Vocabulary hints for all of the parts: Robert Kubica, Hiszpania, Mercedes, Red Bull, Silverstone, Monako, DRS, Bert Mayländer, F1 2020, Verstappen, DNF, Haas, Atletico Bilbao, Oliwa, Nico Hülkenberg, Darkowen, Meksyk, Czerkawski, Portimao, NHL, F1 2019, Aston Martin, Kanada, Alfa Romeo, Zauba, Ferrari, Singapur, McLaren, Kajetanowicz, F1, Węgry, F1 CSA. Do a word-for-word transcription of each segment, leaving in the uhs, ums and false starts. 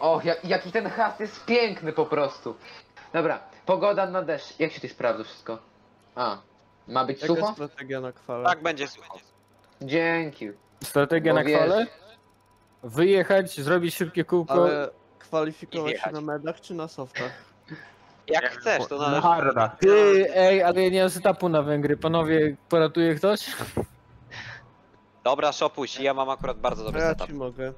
O, jak, jaki ten Haas jest piękny po prostu. Dobra, pogoda na deszcz. Jak się tutaj sprawdza wszystko? A, ma być Jaka sucho? Strategia na kwale? Tak, będzie sucho. Dzięki. Strategia Bo na wiesz... kwale? Wyjechać, zrobić szybkie kółko. Ale kwalifikować się na medach czy na softach? Jak, jak chcesz, to należy. Harda. Ty, ej, ale ja nie mam etapu na Węgry. Panowie, poratuje ktoś? Dobra, szopuś, ja mam akurat bardzo dobry ja setup. Ci mogę.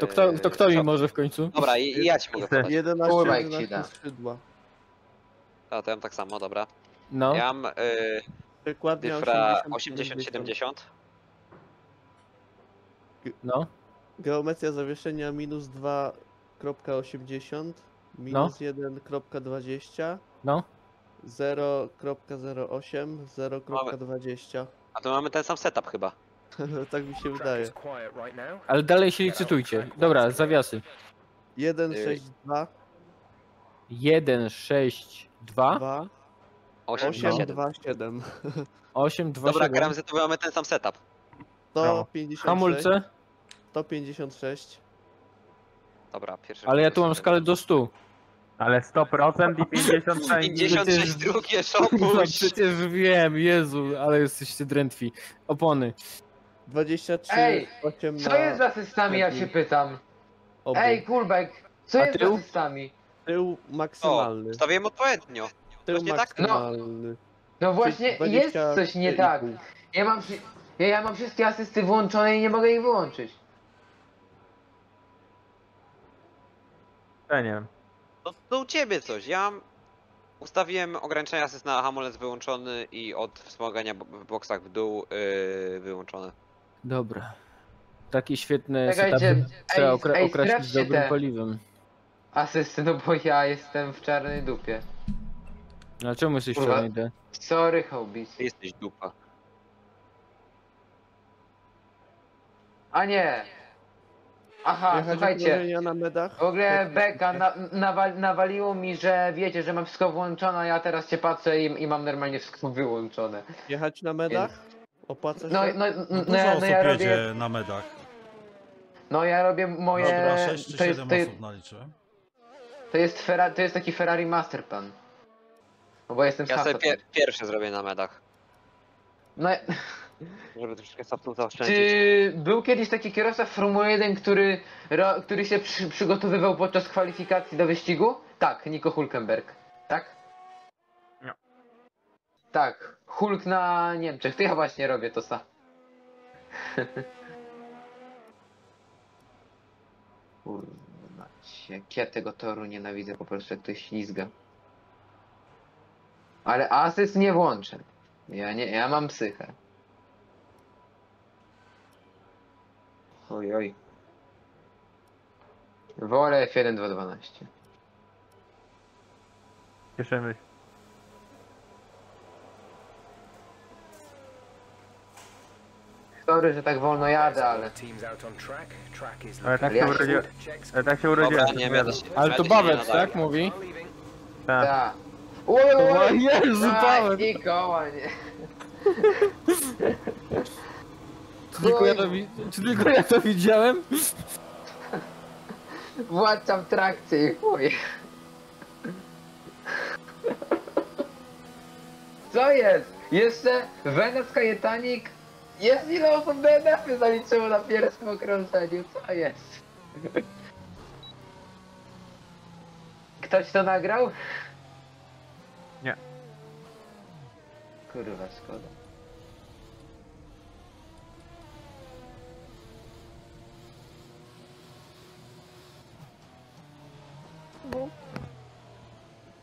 To kto, to kto mi może w końcu? Dobra, i ja ci mogę podać. jedenaście, jedenaście skrzydła. A, to ja mam tak samo, dobra. No. Ja mam yy, dyfra osiemdziesiąt siedemdziesiąt. No. Geometria zawieszenia minus dwa przecinek osiemdziesiąt, minus no. jeden przecinek dwadzieścia, no. zero przecinek zero osiem, zero przecinek dwadzieścia. A to mamy ten sam setup chyba. Tak mi się wydaje. Ale dalej się licytujcie. Dobra, zawiasy. jeden przecinek sześć dwa. jeden przecinek sześć dwa. osiem przecinek dwa siedem. osiem przecinek dwa siedem. Dobra, gramzy to mamy ten sam setup. sto pięćdziesiąt sześć. Hamulce? sto pięćdziesiąt sześć. Dobra, pierwszy. Ale ja tu mam skalę do stu. Ale sto procent i pięćdziesiąt sześć. pięćdziesiąt sześć drugie, szopuś. Przecież wiem, Jezu, ale jesteście drętwi. Opony. dwadzieścia trzy. Ej, co jest z asystami, ja się pytam. Oby. Ej, Kulbek, co A jest tył? z asystami? Tył maksymalny. O, stawiłem odpowiednio. Tył właśnie maksymalny. Tak? No, no właśnie, jest coś nie tak. Ja mam, ja, ja mam wszystkie asysty włączone i nie mogę ich wyłączyć. Ja nie wiem. To, to u ciebie coś, ja mam... Ustawiłem ograniczenia asyst na hamulec wyłączony i od wspomagania w boksach w dół yy, wyłączone. Dobra. Taki świetny setup trzeba okre ej, określić z dobrym paliwem. Asysty, no bo ja jestem w czarnej dupie. A czemu jesteś w czarnej dupie? Sorry, Hobbit. Ty jesteś dupa. A nie! Aha, jechać słuchajcie, na medach? W ogóle beka na, nawal, nawaliło mi, że wiecie, że mam wszystko włączone, a ja teraz cię patrzę i, i mam normalnie wszystko wyłączone. Jechać na medach? Opłaca się? No, no, no, no, dużo ja, no, osób ja robię... jedzie na medach. No ja robię moje... Dobra, sześć czy siedem to jest, osób naliczyłem. To jest, Ferra, to jest taki Ferrari Masterplan. No bo jestem ja sobie pier pierwszy zrobię na medach. No... Czy był kiedyś taki kierowca Formuły jeden, który, ro, który się przy, przygotowywał podczas kwalifikacji do wyścigu? Tak, Nico Hülkenberg. Tak? No. Tak, Hulk na Niemczech. To ja właśnie robię to sam. Kurwa, jak ja tego toru nienawidzę, po prostu jak to ślizga. Ale asyst nie włączę. Ja, nie, ja mam psychę. Oj, oj. Wolę F jeden dwa tysiące dwanaście. Cieszymy. Sorry, że tak wolno jadę, ale... Ale tak się urodziłem. Ale tak się urodziłem. Ale to Bawec, tak? Mówi? Tak. Ta. Oj, Jezu, Bawec! I koła, nie. Czy tylko ja to, czy tylko ja to widziałem? Włączam trakcję i chuj. Co jest? Jeszcze Venus Kajetanik. Jest ile osób D N F-y zaliczyło na pierwszym okrążeniu, co jest? Ktoś to nagrał? Nie. Kurwa, szkoda.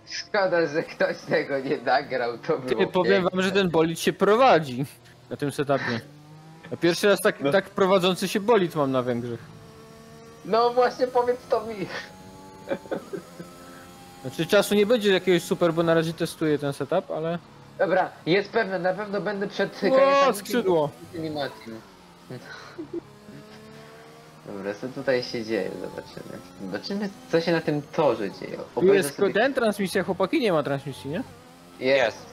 Szkoda, że ktoś tego nie nagrał, to było. Powiem wam, że ten bolid się prowadzi na tym setupie. A pierwszy raz tak, no. tak prowadzący się bolid mam na Węgrzech. No właśnie, powiedz to mi. Znaczy czasu nie będzie jakiegoś super, bo na razie testuję ten setup, ale... Dobra, jest pewne, na pewno będę przed... O, skrzydło! Dobra, co tutaj się dzieje? Zobaczymy. Zobaczymy, co się na tym torze dzieje. Opowiedzę jest sobie... ten transmisja, chłopaki, nie ma transmisji, nie? Jest.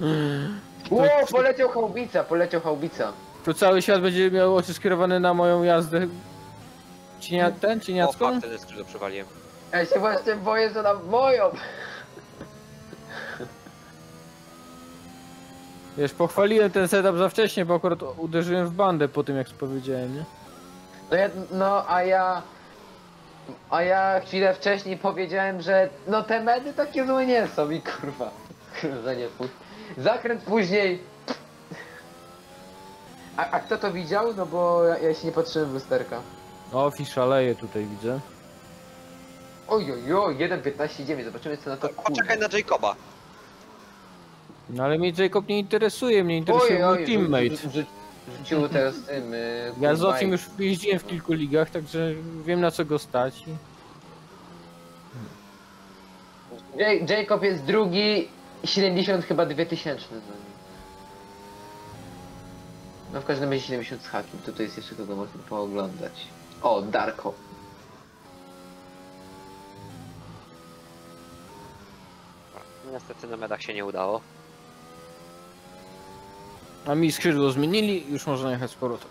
Mm. Ło, poleciał haubica, poleciał haubica. To cały świat będzie miał oczy skierowane na moją jazdę. Cienia... ten, cieniacką? O, fakt, wtedy skrzydło przewaliłem. Ja się właśnie boję, że na moją. Wiesz, pochwaliłem ten setup za wcześnie, bo akurat uderzyłem w bandę po tym, jak powiedziałem, nie? No, ja, no a ja... A ja chwilę wcześniej powiedziałem, że no te medy takie złe nie są i kurwa. Kurwa, nie pójdź. Zakręt później. A, a kto to widział? No bo ja, ja się nie patrzyłem w lusterka. O, szaleje tutaj widzę. Ojojo, jeden piętnaście dziewięć, zobaczymy co na to. Poczekaj na Jacoba. No ale mnie Jacob nie interesuje, mnie interesuje mój teammate. Rzuciło teraz tym... Y, ja z Ocim już jeździłem w kilku ligach, także wiem na co go stać. J Jacob jest drugi, siedemdziesiąt chyba dwa tysiące. No w każdym razie siedemdziesiąt z hakiem, tutaj jest jeszcze kogo można pooglądać. O, Darko. Niestety na medach się nie udało. A mi skrzydło zmienili, już można jechać z powrotem.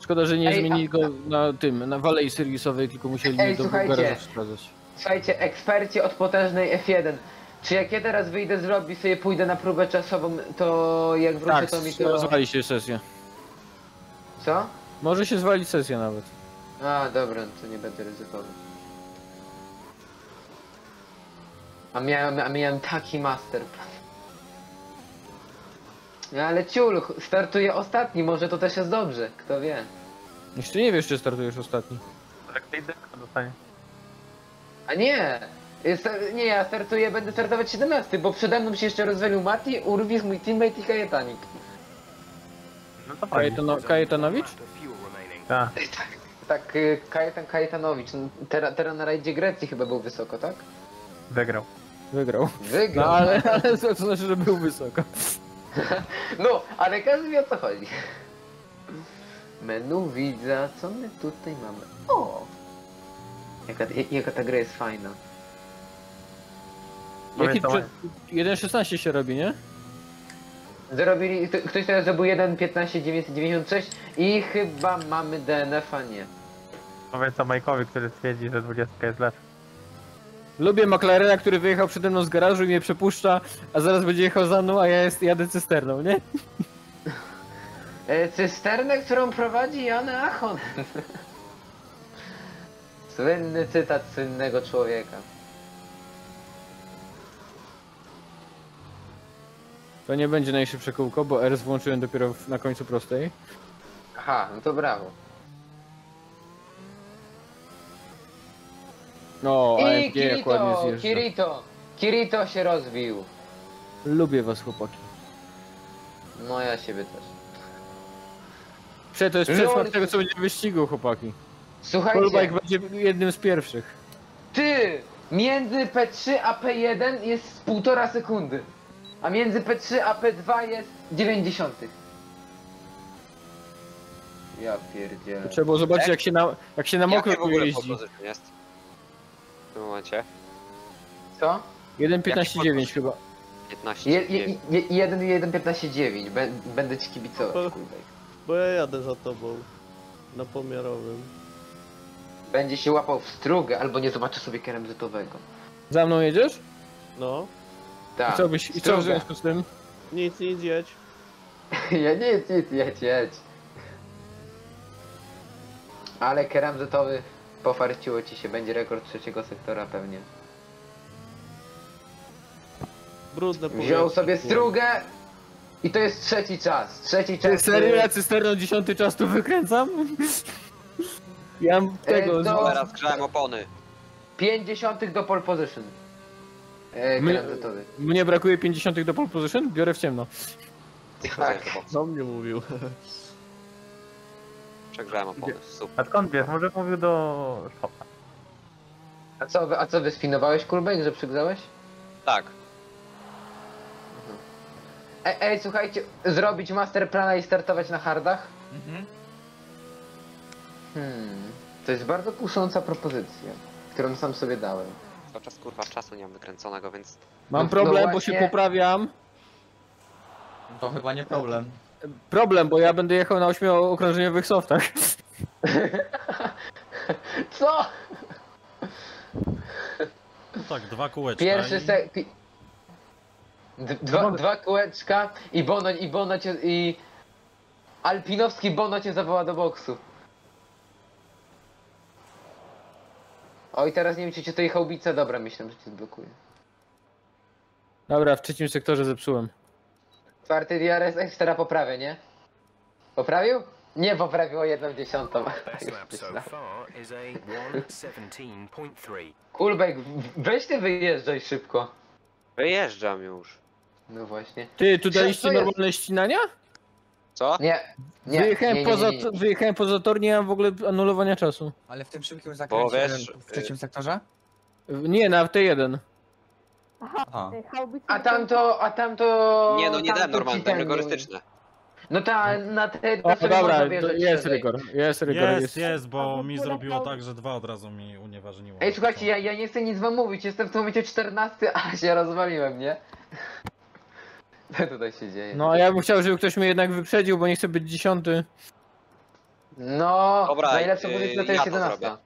Szkoda, że nie Ej, zmienili a... go na tym, na walei serwisowej, tylko musieli Ej, do Bułgara wskazać. Słuchajcie, eksperci od potężnej F jeden. Czy jak ja teraz wyjdę z lobby, sobie pójdę na próbę czasową, to jak wrócę tak, to mi to... Tak, zwali się sesja. Co? Może się zwalić sesja nawet. A, dobra, to nie będę ryzykował. A miałem, a miałem taki masterplan. No ale ciul, startuję ostatni, może to też jest dobrze, kto wie. Jeszcze nie wiesz, czy startujesz ostatni. Tak, tej deka dostanie. A nie! Jest, nie, ja startuję, będę startować siedemnasty, bo przede mną się jeszcze rozwalił Mati, Urwis, mój teammate i Kajetanik. No to Kajetano, Kajetanowicz? Tak. Tak, Kajetan, Kajetanowicz. Teraz tera na rajdzie Grecji chyba był wysoko, tak? Wygrał. Wygrał. Wygrał. No, ale, ale to znaczy, że był wysoko. No, ale każdy wie o co chodzi. Menu widza, co my tutaj mamy? O! Jaka, jaka ta gra jest fajna. jeden przecinek szesnaście się robi, nie? Zrobili, ktoś teraz zrobił jeden piętnaście dziewięćset dziewięćdziesiąt sześć i chyba mamy D N F-a, nie. Powiedz o Majkowi, który twierdzi, że dwudziestka jest lepsza. Lubię McLarena, który wyjechał przede mną z garażu i mnie przepuszcza, a zaraz będzie jechał za mną, a ja jest, jadę cysterną, nie? E, cysternę, którą prowadzi Jan Achon. Słynny cytat słynnego człowieka. To nie będzie najszybsze kółko, bo R włączyłem dopiero na końcu prostej. Aha, no to brawo. No, I Kirito, ładnie Kirito, Kirito się rozbił. Lubię was, chłopaki. No ja siebie też. Prze, to jest przesład tego, co będzie w wyścigu, chłopaki. Słuchajcie. Polbike będzie jednym z pierwszych. Ty! Między P trzy a P jeden jest półtora sekundy. A między P trzy a P dwa jest dziewięćdziesiąt. Ja pierdzielę. Trzeba było zobaczyć, jak się na, jak się na mokro w ogóle jeździ. W tym momencie. Co? jeden piętnaście dziewięć chyba. jeden piętnaście dziewięć. Będę ci kibicować, kurde. Bo ja jadę za tobą. Na pomiarowym. Będzie się łapał w strugę, albo nie zobaczy sobie keremzetowego. Za mną jedziesz? No. Tak. I co byś, i co w związku z tym? Nic, nic, jedź. Ja nic, nic, jedź, jedź. Ale keremzetowy pofarciło ci się, będzie rekord trzeciego sektora pewnie. Brudne powietrze. Wziął sobie strugę i to jest trzeci czas. Trzeci czas. Ty serio, ja cysterną dziesiąty czas tu wykręcam? Ja tego... E, do... Teraz grzałem opony. pięćdziesiątych do pole position. E, My, mnie brakuje pięćdziesiątych do pole position? Biorę w ciemno. Tak. Co mnie mówił? Przegrzałem opony, super. A skąd wiesz? Może mówił do... Hopa. A co, a co wyspinowałeś, Kurbeń, że przegrzałeś? Tak. Ej, ej, słuchajcie, zrobić masterplana i startować na hardach? Mhm. Hmm, to jest bardzo kusząca propozycja, którą sam sobie dałem. Cały czas, kurwa, czasu nie mam wykręconego, więc... Mam no, problem, no właśnie... bo się poprawiam. To chyba nie problem. Problem, bo ja będę jechał na ośmiookrążeniowych softach. Co? No tak, dwa kółeczka. Pierwszy i... se... Dwa, dwa kółeczka i Bono, i Bono cię, i... Alpinowski Bono cię zawoła do boksu. Oj, teraz nie wiem, czy cię tej chałbica, dobra, myślałem, że cię zblokuje. Dobra, w trzecim sektorze zepsułem. Czwarty D R S ekstra poprawia, nie? Poprawił? Nie, poprawiło jedną dziesiątą. Kulbek, weź ty wyjeżdżaj szybko. Wyjeżdżam już. No właśnie. Ty, tu daliście normalne jest? ścinania? Co? Nie, nie, wyjechałem, nie, nie, nie, nie. Poza, wyjechałem poza tor, nie mam w ogóle anulowania czasu. Ale w tym szybkim zakręcie, wiesz, w trzecim y... sektorze? Nie, na T jeden. Aha. A tamto, a tamto... Nie, no nie dałem normalnie, tam rygorystyczne. No ta, na te... O, dobra, jest rygor, jest rygor. Jest, jest, jest, bo mi zrobiło tak, że dwa od razu mi unieważniło. Ej, słuchajcie, ja, ja nie chcę nic wam mówić, jestem w tym momencie czternasty, a się rozwaliłem, nie? Co tutaj się dzieje? No a ja bym chciał, żeby ktoś mnie jednak wyprzedził, bo nie chcę być dziesiąty. No, dobra, najlepsze yy, pozycja to jest ja jedenasta.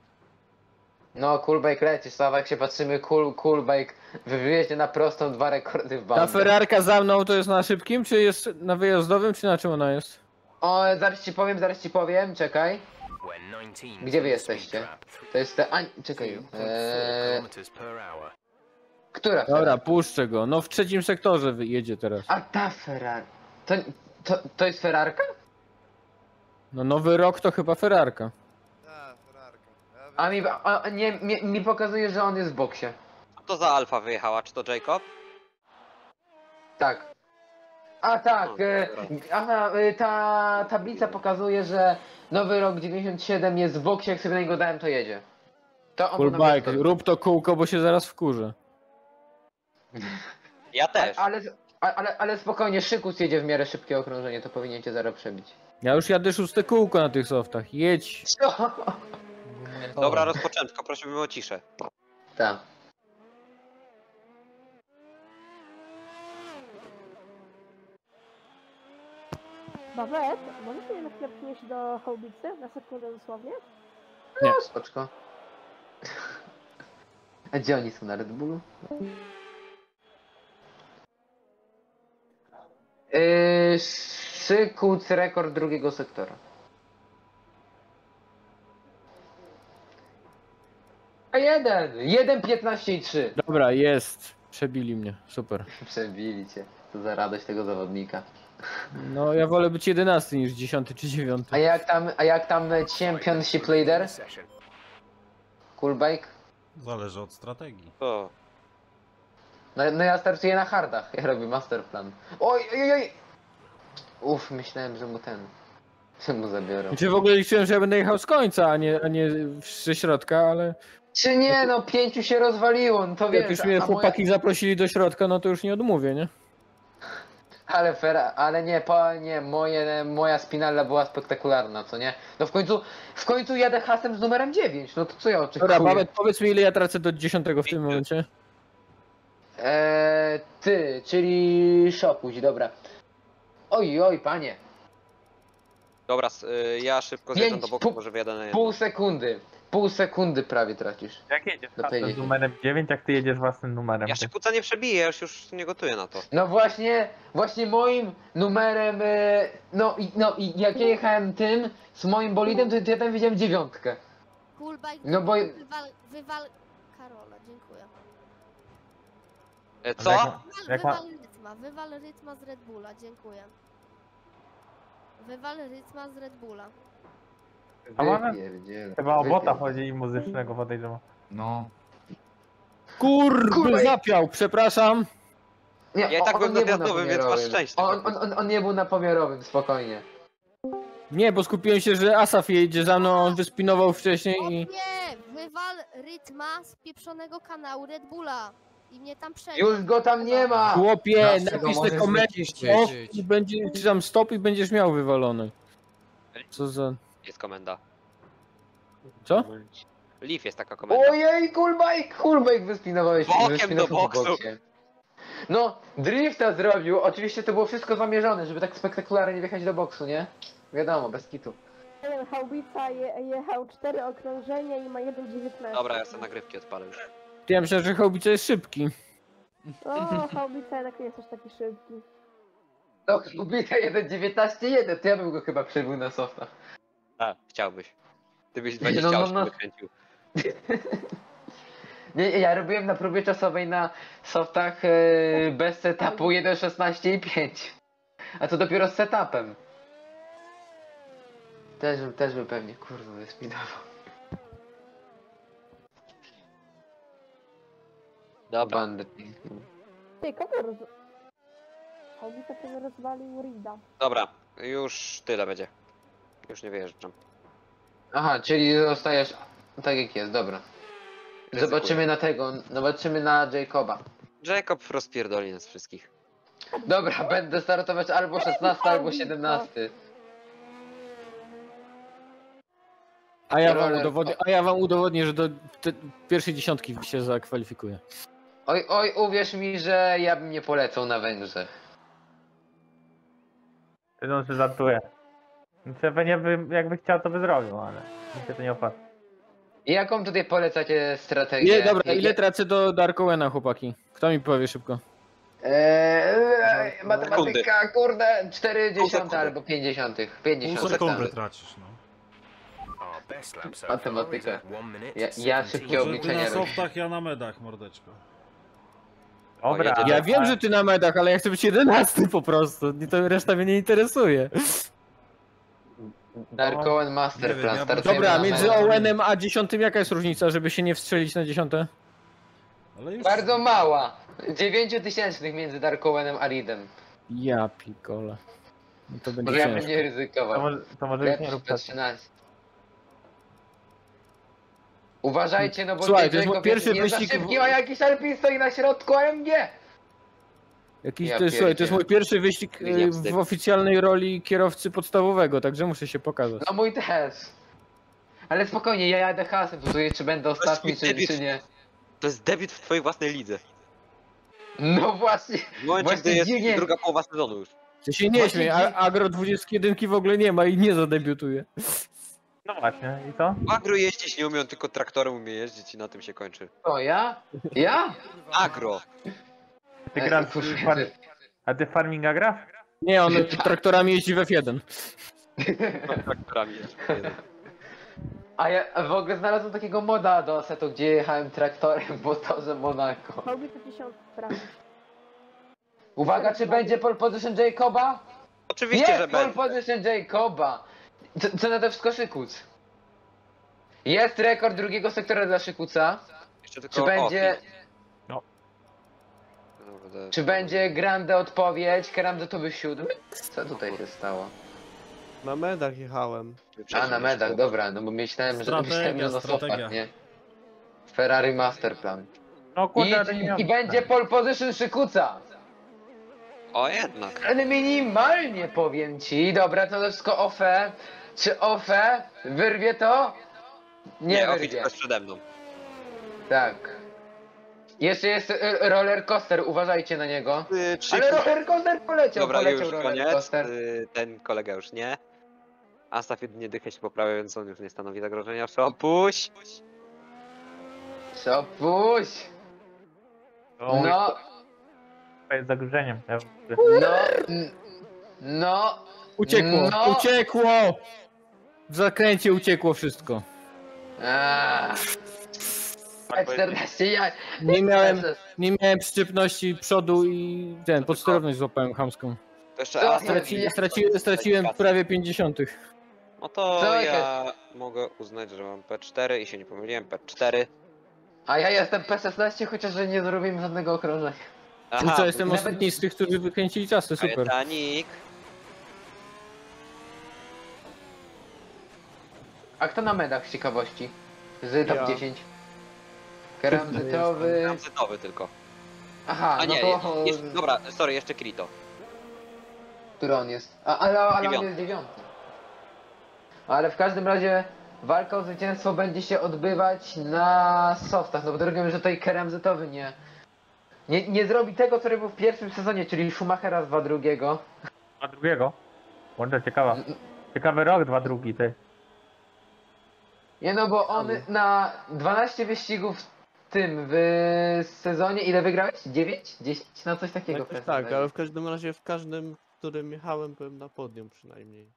No, Coolbike lecisz, Sława, jak się patrzymy, cool, Coolbike wyjeździe na prostą dwa rekordy w bandzie. Ta Ferrarka za mną to jest na szybkim, czy jest na wyjazdowym, czy na czym ona jest? O, zaraz ci powiem, zaraz ci powiem, czekaj. Gdzie wy jesteście? To jest te... Ani... czekaj. Eee... Która? Dobra, puszczę go. No w trzecim sektorze jedzie teraz. A ta Ferrari... To, to, to jest Ferrarka? No nowy rok to chyba Ferrarka. Ta, Ferrarka. A, mi, a nie, mi, mi pokazuje, że on jest w boksie. A to za Alfa wyjechała, czy to Jacob? Tak. A tak, no, e, aha, ta tablica pokazuje, że nowy rok dziewięćdziesiąt siedem jest w boksie, jak sobie na niego dałem, to jedzie. To on Coolbike, rób to kółko, bo się zaraz wkurzę. Ja też. Ale, ale, ale, ale spokojnie, Szykus jedzie w miarę szybkie okrążenie, to powinien cię zaraz przebić. Ja już jadę szóste kółko na tych softach, jedź. Co? Dobra, rozpoczętko, prosimy o ciszę. Tak. Babet, możesz mnie na chwilę przynieść do chałubicy? Na sekundę dosłownie? No, nie. Spoczko. A gdzie oni są, na Red Bullu? Yy, Szykuc rekord drugiego sektora. A jeden! jeden piętnaście trzy. Dobra, jest. Przebili mnie, super. Przebili cię. To za radość tego zawodnika. No ja wolę być jedenasty niż dziesiąty czy dziewiąty. A jak tam, a jak tam championship leader? Coolbike? Zależy od strategii. O. No, no ja startuję na hardach, ja robię masterplan. Oj, oj, oj! Uff, myślałem, że mu ten... że mu zabiorę. Czy w ogóle liczyłem, że ja będę jechał z końca, a nie, a nie ze środka, ale... Czy nie, no pięciu się rozwaliło, no to wiesz... Jak już mnie chłopaki moja... zaprosili do środka, no to już nie odmówię, nie? Ale Ferrari, ale nie, pa, nie, moje, moja spinalla była spektakularna, co nie? No w końcu, w końcu jadę hasem z numerem dziewięć, no to co ja oczekuję? Dobra, Babet, powiedz mi, ile ja tracę do dziesiątego w tym momencie? Eee, ty, czyli Szopuś, dobra. Oj, oj, panie. Dobra, y, ja szybko zjeżdżam do boku, może wyjadę na jeden. Pół sekundy, pół sekundy prawie tracisz. Jak jedziesz z numerem dziewięć, jak ty jedziesz własnym numerem? Ja się kuca nie przebiję, ja już, już nie gotuję na to. No właśnie, właśnie moim numerem, no i no, jak ja jechałem tym, z moim bolidem, to ja tam widziałem dziewiątkę. No bo... Wywal, wywal Karola, dziękuję. Co? Wywal, wywal rytma, wywal rytma z Red Bulla, dziękuję. Wywal rytma z Red Bulla. A mamy? Chyba o bota chodzi i muzycznego podejrzewa. No. Kurwa, zapiał, przepraszam. Nie, ja i tak byłem na gwiazdowym, więc masz szczęście. On, on, on, on nie był na pomiarowym, spokojnie. Nie, bo skupiłem się, że Asaf jedzie za mną, on wyspinował wcześniej i... Nie, wywal rytma z pieprzonego kanału Red Bulla. I mnie tam przejdzie. Już go tam nie ma! Chłopie, napisz te komentarze stop i będzie, czy tam stop i będziesz miał wywalony. Co za... Jest komenda. Co? Leaf jest taka komenda. Ojej, Kulbajk, Kulbajk wyspinowałeś. Bokiem do boksu. No, drifta zrobił, oczywiście to było wszystko zamierzone, żeby tak spektakularnie wjechać do boksu, nie? Wiadomo, bez kitu. Haubica jechał cztery okrążenia i ma jeden dziewiętnaście. Dobra, ja sobie nagrywki odpalę już. Ja myślę, że Haubica jest szybki. O, Haubica jednak nie jest aż taki szybki. No, Haubica jeden dziewiętnaście jeden, to ja bym go chyba przebył na softach. A, chciałbyś. Ty byś dwadzieścia no, no, no. wykręcił. Nie, ja robiłem na próbie czasowej na softach yy, bez setupu jeden szesnaście i pięć. A to dopiero z setupem. Też, też bym pewnie, kurwa, wyspinował. Dobra. Ty, kogo roz... Haubica sobie rozwalił Rida. Dobra, już tyle będzie. Już nie wyjeżdżam. Aha, czyli zostajesz tak jak jest, dobra. Zobaczymy na tego, zobaczymy na Jacoba. Jacob rozpierdoli nas wszystkich. Dobra, będę startować albo szesnasty, albo siedemnasty. A ja wam udowodnię, a ja wam udowodnię, że do pierwszej dziesiątki się zakwalifikuję. Oj, oj, uwierz mi, że ja bym nie polecał na Węgrzech. Wiedzą, że żartuję. Pewnie by, jakby chciał, to by zrobił, ale mi się to nie opłaca. Jaką tutaj polecacie strategię? Nie, dobra, ile tracę do Darkowena, chłopaki? Kto mi powie szybko? Eee, matematyka, kurde, czterdzieści albo pięćdziesiąt. Pół sekundy tracisz, no. Matematyka. Ja, ja szybkie obliczenia. Na softach, ja na medach, mordeczko. Dobra, ja wiem, że ty na medach, ale ja chcę być jedenasty po prostu. To reszta mnie nie interesuje. Darkowen Masterplan, ja dobra, między Owenem a dziesiątym jaka jest różnica, żeby się nie wstrzelić na dziesiąte? Już... Bardzo mała. dziewięć tysięcznych między Darkowenem a Ridem. Ja pikola. No to będzie ja bym nie ryzykował. To może, to może ja nie rób uważajcie, no bo słuchaj, to jest mój pierwszy wyścig. Szybki, w... a jakiś Alpin stoi na środku A M G. Jakiś, ja to, jest, słuchaj, to jest mój pierwszy wyścig w oficjalnej roli kierowcy podstawowego, także muszę się pokazać. No mój też. Ale spokojnie, ja jadę Haasem, tutaj czy będę ostatni, czy, czy nie. To jest debiut w twojej własnej lidze. No właśnie. W momencie, właśnie gdy jest nie... druga połowa sezonu już. Ty się nie śmiej, a Agro dwudziestki jeden w ogóle nie ma i nie zadebiutuje. No właśnie, i co? Agro jeździć nie umiem, tylko traktorem umie jeździć i na tym się kończy. O, ja? Ja? Agro. Ty grasz, a ty farminga grasz? Nie, on traktorami jeździ w F jeden. On traktorami jeździ w F jeden. A ja w ogóle znalazłem takiego moda do setu, gdzie jechałem traktorem w motorze Monako. Uwaga, czy będzie pole position Jacoba? Oczywiście, jest, że będzie. Jest pole position Jacoba. Co, co na to wszystko Szykuc? Jest rekord drugiego sektora dla Szykuca. Jeszcze tylko... Czy będzie... Czy będzie grande odpowiedź? Grande to by siódmy? Co tutaj się stało? Na medach jechałem. A na medach, dobra, no bo myślałem, że myślałem, że na sofach, nie? Ferrari Masterplan. No, kurde, I, i, I będzie pole position Szykuca! O jednak. Ale minimalnie powiem ci, dobra, to wszystko O F E. Czy O F E wyrwie to? Nie, nie wyrwie. Przede mną. Tak. Jeszcze jest roller coaster, uważajcie na niego. Yy, Ale roller coaster poleciał, dobra, poleciał już roller koniec. Coaster. Yy, ten kolega już nie. Astaf jedynie dychę się poprawia, więc on już nie stanowi zagrożenia. Szopuś! Szopuś! No! no. Jest zagrożeniem. No! No! Uciekło! No. Uciekło! W zakręcie uciekło wszystko. Aaaa. czternaście jaj. Nie miałem, nie miałem przyczepności przodu i ten, podsterowność złapałem chamską. To straci, straci, straciłem prawie pięćdziesiąt. No to co ja jest? Mogę uznać, że mam P cztery i się nie pomyliłem, P cztery. A ja jestem P szesnaście, chociaż nie zrobimy żadnego okrążenia. Aha, co, jestem nawet... ostatni z tych, którzy wykręcili czas, to super. Kajetanik. A kto na medach z ciekawości? Z top ja. dziesięć. Ramzytowy... Ramzytowy tylko. Aha, A no nie, to... jest, jest, dobra, sorry, jeszcze Krito. Który on jest? A, ale, ale on jest dziewiąty. Ale w każdym razie walka o zwycięstwo będzie się odbywać na softach, no bo drugim, że tutaj Ramzytowy nie, nie... Nie zrobi tego, który był w pierwszym sezonie, czyli Schumachera z dwa drugiego. dwa drugiego? Może ciekawa. Ciekawy rok dwa drugi, ty. Nie no, bo on na dwanaście wyścigów w tym, w sezonie, ile wygrałeś? dziewięć? dziesięć? No coś takiego. No, tak, ale w każdym razie, w każdym, w którym jechałem, byłem na podium przynajmniej.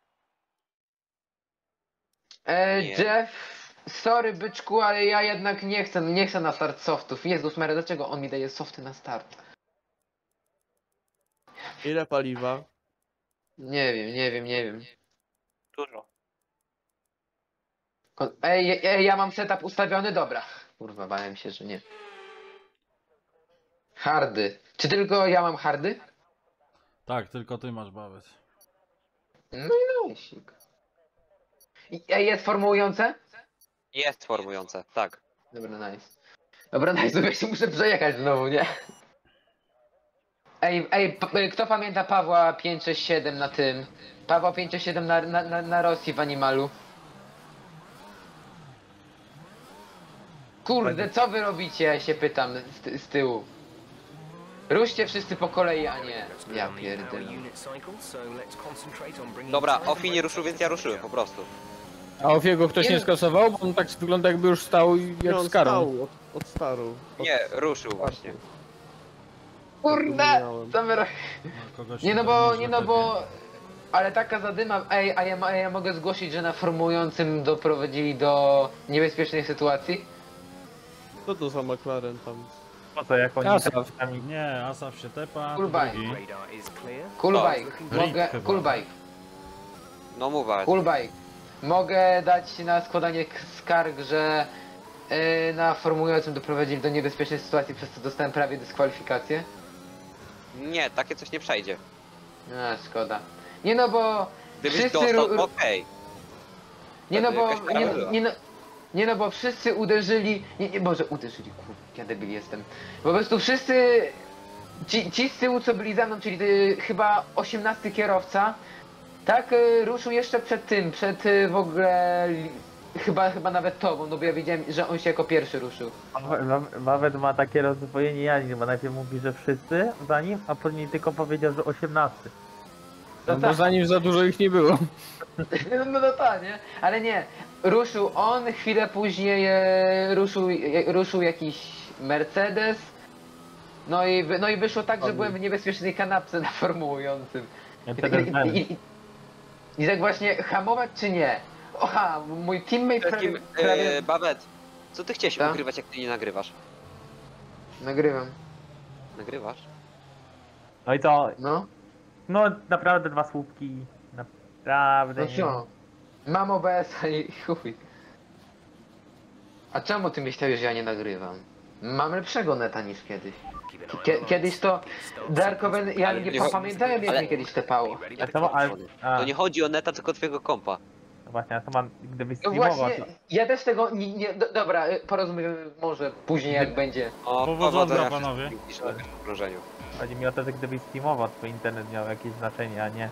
E, Jeff, sorry byczku, ale ja jednak nie chcę, nie chcę na start softów. Jezus Maria, dlaczego on mi daje softy na start? Ile paliwa? Nie wiem, nie wiem, nie wiem. Dużo. Ej, ej, ja mam setup ustawiony, dobra. Kurwa, bałem się, że nie. Hardy. Czy tylko ja mam hardy? Tak, tylko ty masz bawet. No i nausik. Ej, jest formułujące? Jest formujące, tak. Dobra, nice. Dobra, nice, ja się muszę przejechać znowu, nie? Ej, ej, kto pamięta Pawła pięćset sześćdziesiąt siedem na tym? Pawła pięćset sześćdziesiąt siedem na, na, na, na Rosji w Animalu. Kurde, co wy robicie, ja się pytam z, ty z tyłu. Ruszcie wszyscy po kolei, a nie... Ja pierdolę. Dobra, Ofi nie ruszył, więc ja ruszyłem po prostu. A Ofiego ktoś nie, nie skasował? Bo on tak wygląda, jakby już stał i jak z karą. Od, od staru. Od... Nie, ruszył właśnie. Kurde, co wy robicie? Nie no bo, nie no bo... Ale taka zadyma, ej, a ja, a ja mogę zgłosić, że na formującym doprowadzili do niebezpiecznej sytuacji? Co to za McLaren tam? Po co, jak oni Asaf. Tam... Nie, Asaf się tepa, drugi. Coolbike. Mogę... Coolbike. No mów, Coolbike. Mogę dać na składanie skarg, że yy, na formującym doprowadzili do niebezpiecznej sytuacji, przez co dostałem prawie dyskwalifikację? Nie, takie coś nie przejdzie. A, szkoda. Nie no bo... Gdybyś wszyscy... dostał, okej. Nie no bo... Nie no, bo wszyscy uderzyli... Nie, nie, Boże, uderzyli, kurwa, ja debil jestem. Po prostu wszyscy... Ci, ci z tyłu, co byli za mną, czyli y, chyba osiemnasty kierowca, tak y, ruszył jeszcze przed tym, przed y, w ogóle... Chyba, chyba nawet tobą, no bo ja wiedziałem, że on się jako pierwszy ruszył. Nawet ma takie rozdwojenie Jani, bo najpierw mówi, że wszyscy za nim, a później tylko powiedział, że osiemnasty. No, no tak. Bo zanim za dużo ich nie było. No, no, no tak, nie? Ale nie. Ruszył on, chwilę później e, ruszył, e, ruszył jakiś Mercedes. No i, no i wyszło tak, że byłem w niebezpiecznej kanapce na formułującym. I, i, i, i tak właśnie hamować czy nie? Oha, mój teammate prawie... prawie... E, Babet, co ty chciałeś Ta? ukrywać, jak ty nie nagrywasz? Nagrywam. Nagrywasz? No i to... No? No naprawdę dwa słupki. Naprawdę no co? Mam O B S a i chuj. A czemu ty myślałeś, że ja nie nagrywam? Mam lepszego neta niż kiedyś. Kie kiedyś to... Darkowen... Ja nie, nie pamiętałem, jak ale... mnie kiedyś tepało. A to, ale... a... to nie chodzi o neta, tylko twojego kompa. No właśnie, a to mam... Gdybyś streamował... Właśnie, ja też tego... Nie, nie... Dobra, porozmawiamy może później, jak będzie. O, powodzenia, panowie. Chodzi mi o to, że gdybyś streamował, to internet miał jakieś znaczenie, a nie...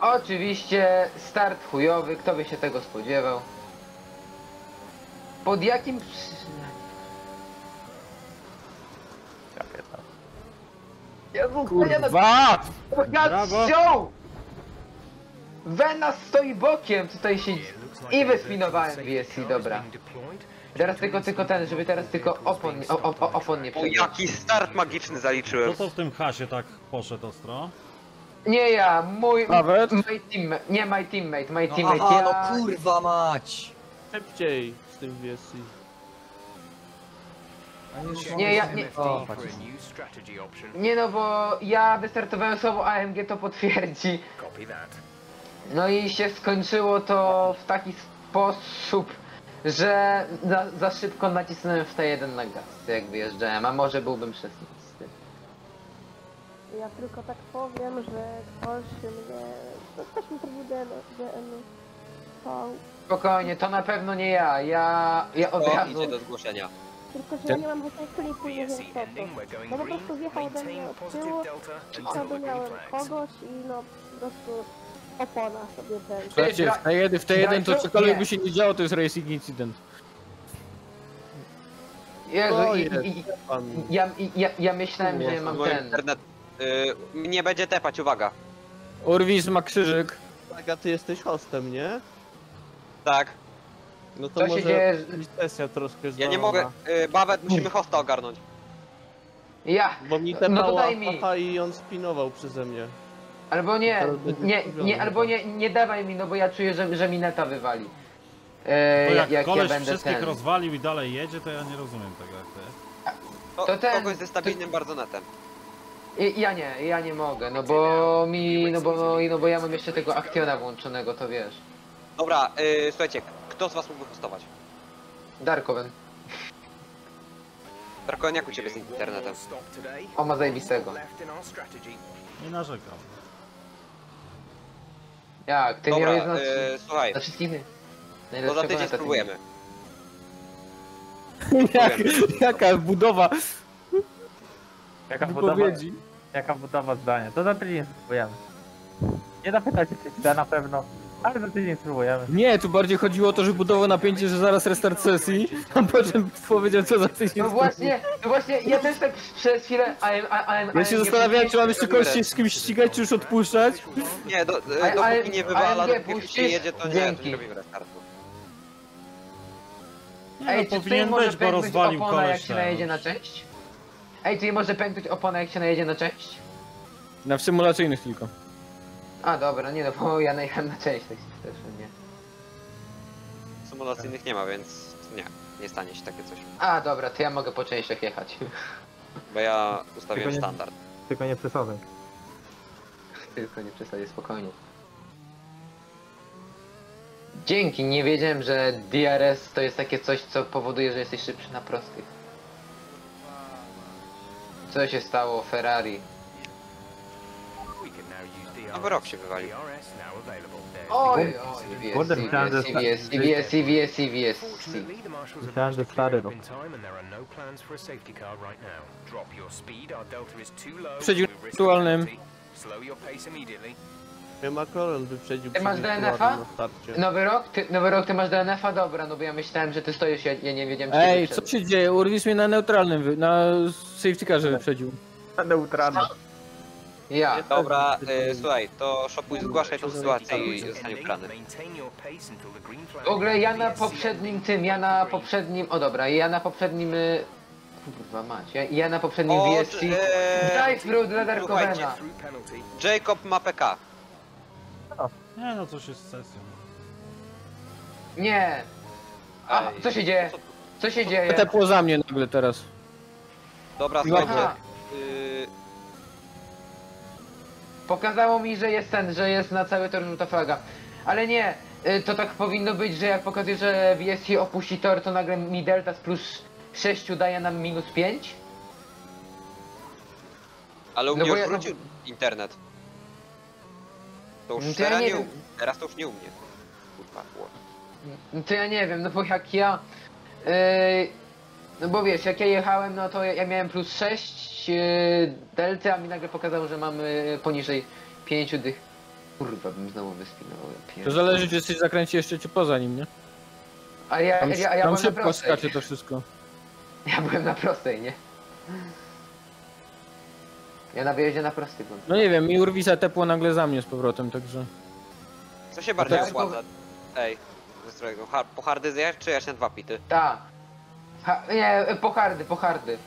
Oczywiście start chujowy, kto by się tego spodziewał? Pod jakim... Jezu, kurwa! Brawo! Wena stoi bokiem, tutaj się... I wyspinowałem V S C, dobra. Teraz tylko, tylko ten, żeby teraz tylko opon, o, o, o, opon nie przejechał. O, jaki start magiczny zaliczyłem. No to w tym Hasie tak poszedł ostro? Nie ja, mój... Nawet? My teammate, nie my teammate, my teammate. No, aha, ja... no kurwa mać! Szybciej z tym V S C. Nie, ja, nie, o, nie no bo ja wystartowałem słowo A M G to potwierdzi. No i się skończyło to w taki sposób, że za, za szybko nacisnąłem w T jeden na gaz, jak wyjeżdżałem, a może byłbym szesnasty. Ja tylko tak powiem, że ktoś mnie... No ktoś mi próbuje D M-u. Spokojnie, to na pewno nie ja, ja... ja od razu... O, idzie do zgłoszenia. Tylko, że ja nie mam tutaj klipu, nie wiem co to. No po prostu wjechał do mnie od tyłu, zadumiałem kogoś i no po prostu opona sobie ten. Słuchajcie, w T jeden to cokolwiek by się nie działo, to jest racing incident. Jezu, i, i, ja, ja, ja myślałem, że mam ten... Internet, y, nie będzie tepać, uwaga. Urwis ma krzyżyk. Uwaga, ty jesteś hostem, nie? Tak. No to co może się dzieje? Sesja troszkę zdolona. Ja nie mogę, yy, Bawet, musimy hosta ogarnąć. Jak? Bo mi tepała no i on spinował przeze mnie. Albo nie, nie, nie, albo nie, nie dawaj mi, no bo ja czuję, że, że mi neta wywali. Yy, to jak, jak koleś ja wszystkich ten... rozwalił i dalej jedzie, to ja nie rozumiem tego jak to jest. To, to ten, kogoś ze stabilnym to... bardzo netem. I, ja nie, ja nie mogę, no bo mi, no bo, no bo ja mam jeszcze tego aktiona włączonego, to wiesz. Dobra, yy, słuchajcie. Kto z was mógłby hostować? Darkowen. Darkowen, jak u ciebie z internetem? O, ma zajebistego. Nie narzekam. Jak? Ty dobra, nie robisz e, słuchaj. Na wszystkich my. To za tydzień spróbujemy. Jak, jaka budowa. Jaka budowa. Jaka budowa zdania. To za tydzień spróbujemy. Nie zapytajcie się, da na pewno. Ale za tydzień spróbujemy. Nie, tu bardziej chodziło o to, że budowało napięcie, że zaraz restart sesji, a potem powiedział co za tydzień. No właśnie, no właśnie, ja też tak przez chwilę... I'm, I'm, I'm, ja się zastanawiałem, czy mam jeszcze kogoś się z kimś ścigać, czy już odpuszczać? Nie, do, dopóki nie wywala, dopóki się jedzie, to nie, to nie robimy restartu. Ej, czy tutaj może pęknąć opona, jak się najedzie na część? Ej, czy może pęknąć opona, jak się najedzie na część? Na symulacyjnych tylko. A dobra, nie no, bo ja najechałem na część, tak się też nie. Symulacyjnych nie ma, więc nie, nie stanie się takie coś. A dobra, to ja mogę po częściach jechać. Bo ja ustawiłem tylko nie, standard. Tylko nie przesadzaj. Tylko nie przesadzaj, spokojnie. Dzięki, nie wiedziałem, że D R S to jest takie coś, co powoduje, że jesteś szybszy na prostych. Co się stało Ferrari? Nowy rok się wywalił. Oj, oj, V S C, V S C, V S C, V S C, V S C. Myślałem, że stary rok. Przedził aktualnym. McLaren wyprzedził. Ty masz D N F-a? Nowy rok? Ty, nowy rok ty masz D N F-a? Dobra, no bo ja myślałem, że ty stoisz, ja, ja nie wiedziałem, czy ej, co się dzieje? Urwis mnie na neutralnym, na safety carze wyprzedził. Na neutralnym. Ja. Dobra, e, słuchaj, to szopuj, zgłaszaj tą sytuację i zostanie ubrany. W ogóle ja na poprzednim tym, ja na poprzednim, o dobra, ja na poprzednim, kurwa mać, ja, ja na poprzednim V S C, drive-thru dla Darkowena. Jacob ma P K. O. Nie no, coś jest z sesją. Nie. A, co się dzieje? Co się dzieje? To było za mnie nagle teraz. Dobra, słuchajcie. Pokazało mi, że jest ten, że jest na cały tor żółta flaga. Ale nie, to tak powinno być, że jak pokazuje, że V S C opuści tor, to nagle mi delta z plus sześć daje nam minus pięć. Ale u mnie no już wrócił ja... internet. To już to ja nie... u... teraz to już nie u mnie. Kurwa, chłop. To ja nie wiem, no bo jak ja... Yy... No bo wiesz, jak ja jechałem, no to ja miałem plus sześć yy, delty, a mi nagle pokazało, że mamy poniżej pięciu dych. Kurwa, bym znowu wyspinował. To zależy, czy jesteś w zakręcie jeszcze czy poza nim, nie? A ja, tam, ja, ja tam byłem na prostej. Skacze to wszystko. Ja byłem na prostej, nie? Ja na wyjeździe na prosty byłem. No nie wiem, i Urwisa tepło nagle za mnie z powrotem, także... Co się bardziej opłaca? Ej, ze swojego. Po hardy zjechać, czy jechać na dwa pity? Tak. Nie, po hardy, po hardy.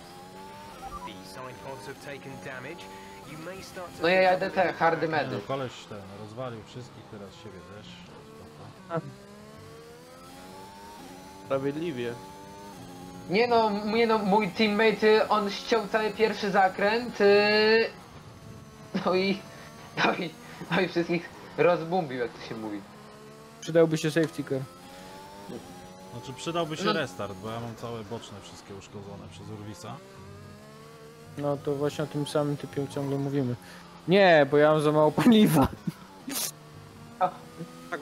No ja jadę te hardy medy. No, koleś ten rozwalił wszystkich, teraz siebie też. Sprawiedliwie. Nie no, nie no, mój teammate, on ściął cały pierwszy zakręt, yy, no, i, no i, no i wszystkich rozbumbił, jak to się mówi. Przydałby się safety car. Znaczy przydałby się no. restart, bo ja mam całe boczne wszystkie uszkodzone przez Urwisa. No to właśnie o tym samym typie ciągle mówimy. Nie, bo ja mam za mało paliwa.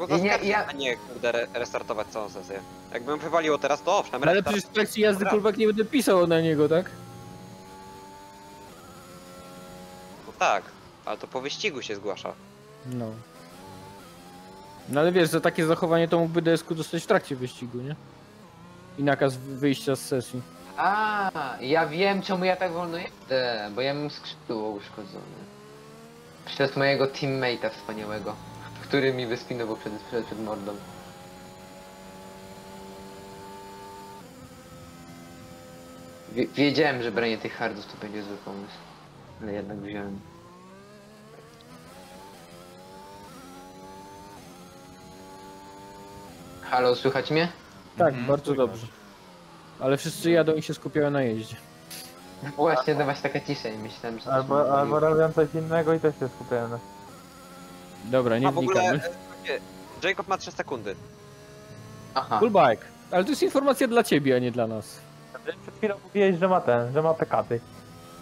Go nie, ja... A nie, kurde, re restartować całą sesję. Jakbym wywaliło teraz, to owszem, restart... Ale przecież w trakcie jazdy kurwak nie będę pisał na niego, tak? No tak, ale to po wyścigu się zgłasza. No. No ale wiesz, za takie zachowanie to mógłby D S Q dostać w trakcie wyścigu, nie? I nakaz wyjścia z sesji. A, ja wiem, czemu ja tak wolno jadę, bo ja mam skrzydło uszkodzone. Przez mojego teammate'a wspaniałego, który mi wyspinował przed, przed, przed mordą. Wie, wiedziałem, że branie tych hardów to będzie zły pomysł, ale jednak wziąłem. Halo, słychać mnie? Tak, mhm, bardzo dobrze. Ale wszyscy jadą i się skupiają na jeździe. Właśnie, to właśnie taka cisza i myślałem, że... Albo, albo robią coś innego i też się skupiają na... Dobra, nie wnikamy. Jacob ma trzy sekundy. Aha. Full bike. Ale to jest informacja dla ciebie, a nie dla nas. Przed chwilą mówiłeś, że ma ten, że ma pekaty.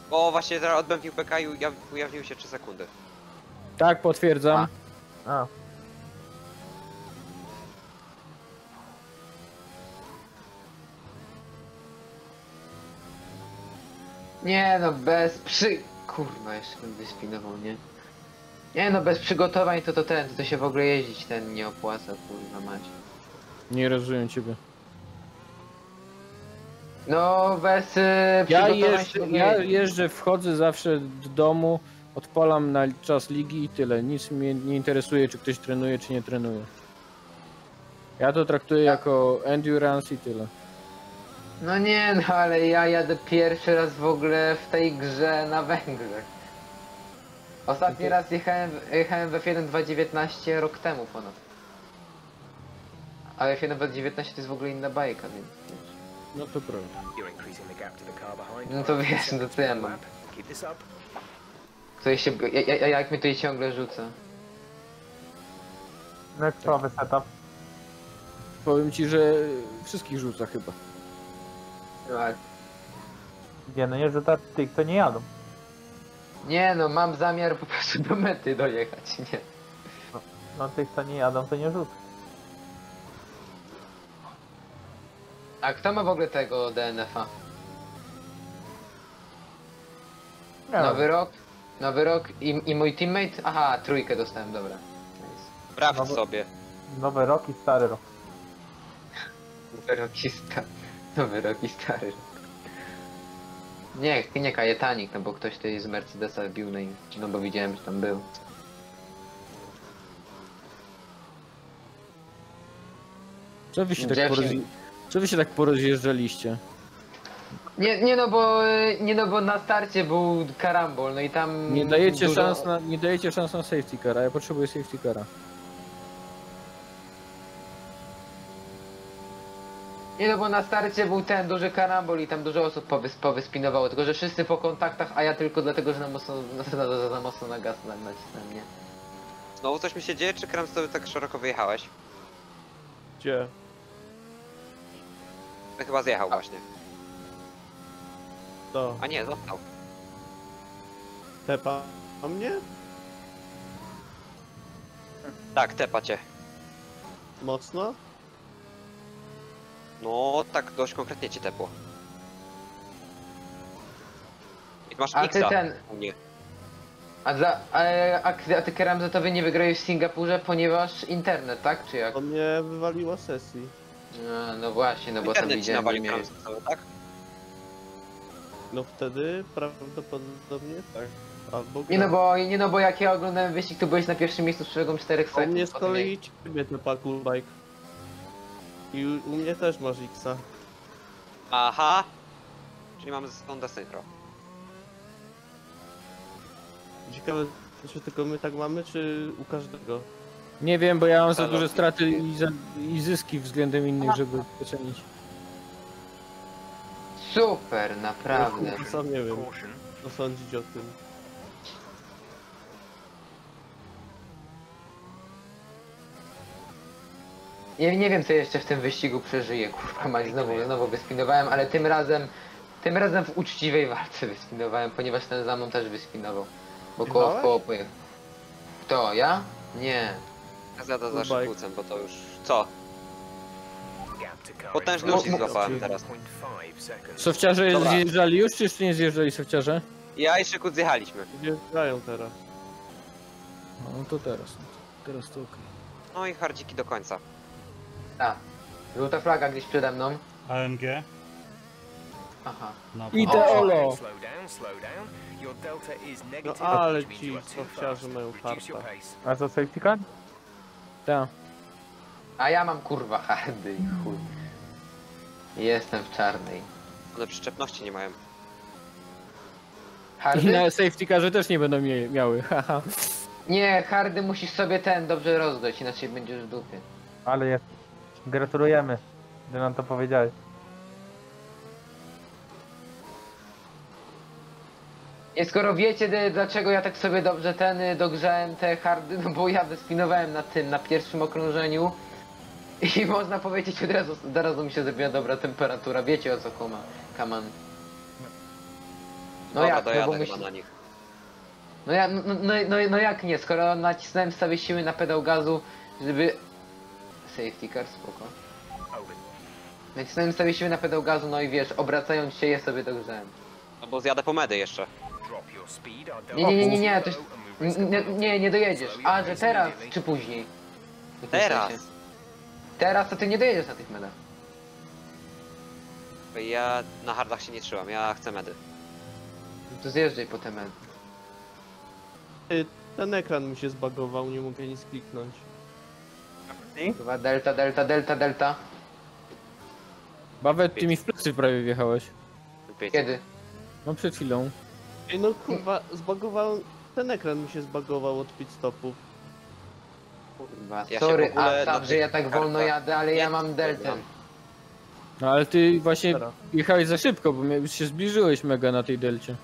Bo właśnie zaraz odbędził P K i ujawniły się trzy sekundy. Tak, potwierdzam. A. A. Nie no, bez przy... Kurwa, jeszcze bym wyspinował, nie? Nie no, bez przygotowań to to ten, to, to się w ogóle jeździć ten nie opłaca, kurwa mać. Nie rozumiem ciebie. No, bez y, ja przygotowań jeżdżę, się ja jeżdżę, wchodzę zawsze do domu, odpalam na czas ligi i tyle. Nic mnie nie interesuje, czy ktoś trenuje, czy nie trenuje. Ja to traktuję ja. jako endurance i tyle. No nie no, ale ja jadę pierwszy raz w ogóle w tej grze na Węgrzech. Ostatni raz jechałem, jechałem w F jeden dwa tysiące dziewiętnaście rok temu ponad. A F jeden dwa tysiące dziewiętnaście to jest w ogóle inna bajka, więc... No to prawda. No to wiesz, no to ja mam. To się, ja, ja, jak mnie tutaj ciągle rzuca. No jak prawy setup? Powiem ci, że wszystkich rzuca chyba. Tak. Nie, no nie rzuca tych, co nie jadą. Nie no, mam zamiar po prostu do mety dojechać, nie. No, no tych co nie jadą, to nie rzucę. A kto ma w ogóle tego D N F a? No. Nowy rok, nowy rok i, i mój teammate? Aha, trójkę dostałem, dobra. Nice. Braw nowy, sobie. Nowy rok i stary rok. Nowy rok i stary, nowy rok i stary rok. Nie, nie Kajetanik, no bo ktoś tutaj z Mercedesa bił, no, i, no bo widziałem, że tam był. Co wy się tak, porozje... Co wy się tak porozjeżdżaliście? Nie, nie no bo nie no bo na starcie był karambol, no i tam... Nie dajecie, dużo... szans, na, nie dajecie szans na safety car, a ja potrzebuję safety cara. Nie no bo na starcie był ten duży karambol i tam dużo osób powys powyspinowało, tylko że wszyscy po kontaktach, a ja tylko dlatego, że na mocno, na, na, mocno na gaz nacisnąłem, nie? Znowu coś mi się dzieje, czy Kram sobie tak szeroko wyjechałeś? Gdzie? No chyba zjechał a. właśnie. To. A nie, został. Tepa o mnie? Tak, tepa cię. Mocno? No, tak dość konkretnie cię tepło. I masz a ty ten... Nie. A, za, a, a, a ty Keramza to wy nie wygrałeś w Singapurze, ponieważ internet, tak? Czy jak? To mnie wywaliło sesji. No, no właśnie, no bo internet tam widziałem... Internet ci nawalił, tak? No wtedy prawdopodobnie tak. Nie no, bo, nie no bo jak ja oglądałem wyścig, to byłeś na pierwszym miejscu z przewagą czterech sekund. U mnie z kolei ciebie to parkour bike. I u mnie też masz X-a. Aha! Czyli mamy z Honda synchro. Ciekawe, czy tylko my tak mamy, czy u każdego? Nie wiem, bo ja mam za duże straty i, za, i zyski względem innych, żeby ocenić. Super, naprawdę. Ja sam nie wiem, co sądzić o tym. Nie, nie wiem, co jeszcze w tym wyścigu przeżyję, kurwa mać, znowu, znowu wyspinowałem, ale tym razem, tym razem w uczciwej walce wyspinowałem, ponieważ ten za mną też wyspinował, bo koło w koło pojechał. Kto, ja? Nie. Ja zada za szybkucem, bo to już... Co? Potężny ucisk złapałem teraz. Sofciarze zjeżdżali już, czy jeszcze nie zjeżdżali sofciarze? Ja i Szykuc zjechaliśmy. Zjeżdżają teraz. No to teraz, teraz to okej. No i hardziki do końca. A, żółta flaga gdzieś przede mną. A M G. Aha. No, ideolo! No ale ci sofciarze mają harta. A za safety car? Tak. A ja mam kurwa hardy i chuj. Jestem w czarnej. Ale przyczepności nie mają. Hardy? I na safety carze też nie będą miały, haha. Nie, hardy musisz sobie ten dobrze rozgryć, inaczej będziesz w dupie. Ale jest. Gratulujemy, że nam to powiedziałeś. I skoro wiecie, dlaczego ja tak sobie dobrze ten dogrzałem te hardy, no bo ja wyspinowałem na tym, na pierwszym okrążeniu i można powiedzieć od razu, od razu mi się zrobiła dobra temperatura, wiecie o co koma, kaman. No dobra, jak, no bo myślę... na nich. No, ja, no, no, no, no jak nie, skoro nacisnąłem sobie siły na pedał gazu, żeby... Safety car, spoko. Nacisnąłem sobie siły na pedał gazu, no i wiesz, obracając się je sobie dogrzałem. No bo zjadę po medy jeszcze. Nie, nie, nie, nie, nie, to, nie, nie, nie dojedziesz. A, że teraz, czy później? Teraz. Teraz to ty nie dojedziesz na tych medach. Ja na hardach się nie trzymam, ja chcę medy. No to zjeżdżaj po te medy. Ten ekran mi się zbagował, nie mogę nic kliknąć. Chyba delta, delta, delta, delta. Bawet, ty mi w plecy prawie wjechałeś. Kiedy? No przed chwilą. Ej, no kurwa, zbagował... Ten ekran mi się zbagował od pitstopów. Kurwa, ja sorry, a tam, że ja tak karta... wolno jadę, ale nie, ja mam deltę. No ale ty właśnie jechałeś za szybko, bo się zbliżyłeś mega na tej delcie.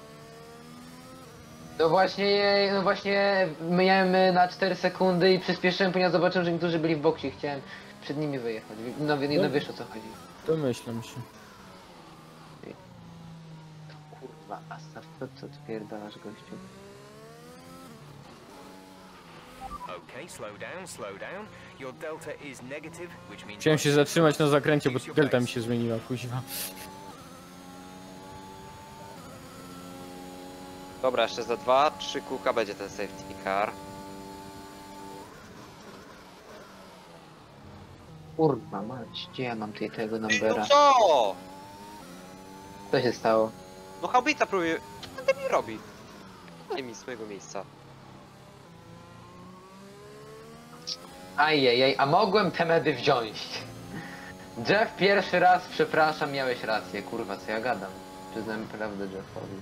No właśnie, no właśnie myjałem na cztery sekundy i przyspieszyłem, ponieważ zobaczyłem, że niektórzy byli w boksie i chciałem przed nimi wyjechać. No, no, no wiesz o co chodzi. Domyślam się. Kurwa, Asaf, to co odpierdalasz, gościu? Chciałem się zatrzymać na zakręcie, bo delta mi się zmieniła, kuźwa. Dobra, jeszcze za dwa, trzy kółka będzie ten safety car. Kurwa mać, gdzie ja mam tutaj tego numbera? No co? Co się stało? No Haubica próbuje... Co ty mi robi? Daj mi swojego miejsca. Ajajaj, a mogłem te medy wziąć. Jeff, pierwszy raz, przepraszam, miałeś rację. Kurwa, co ja gadam? Przyznam prawdę Jeffowi.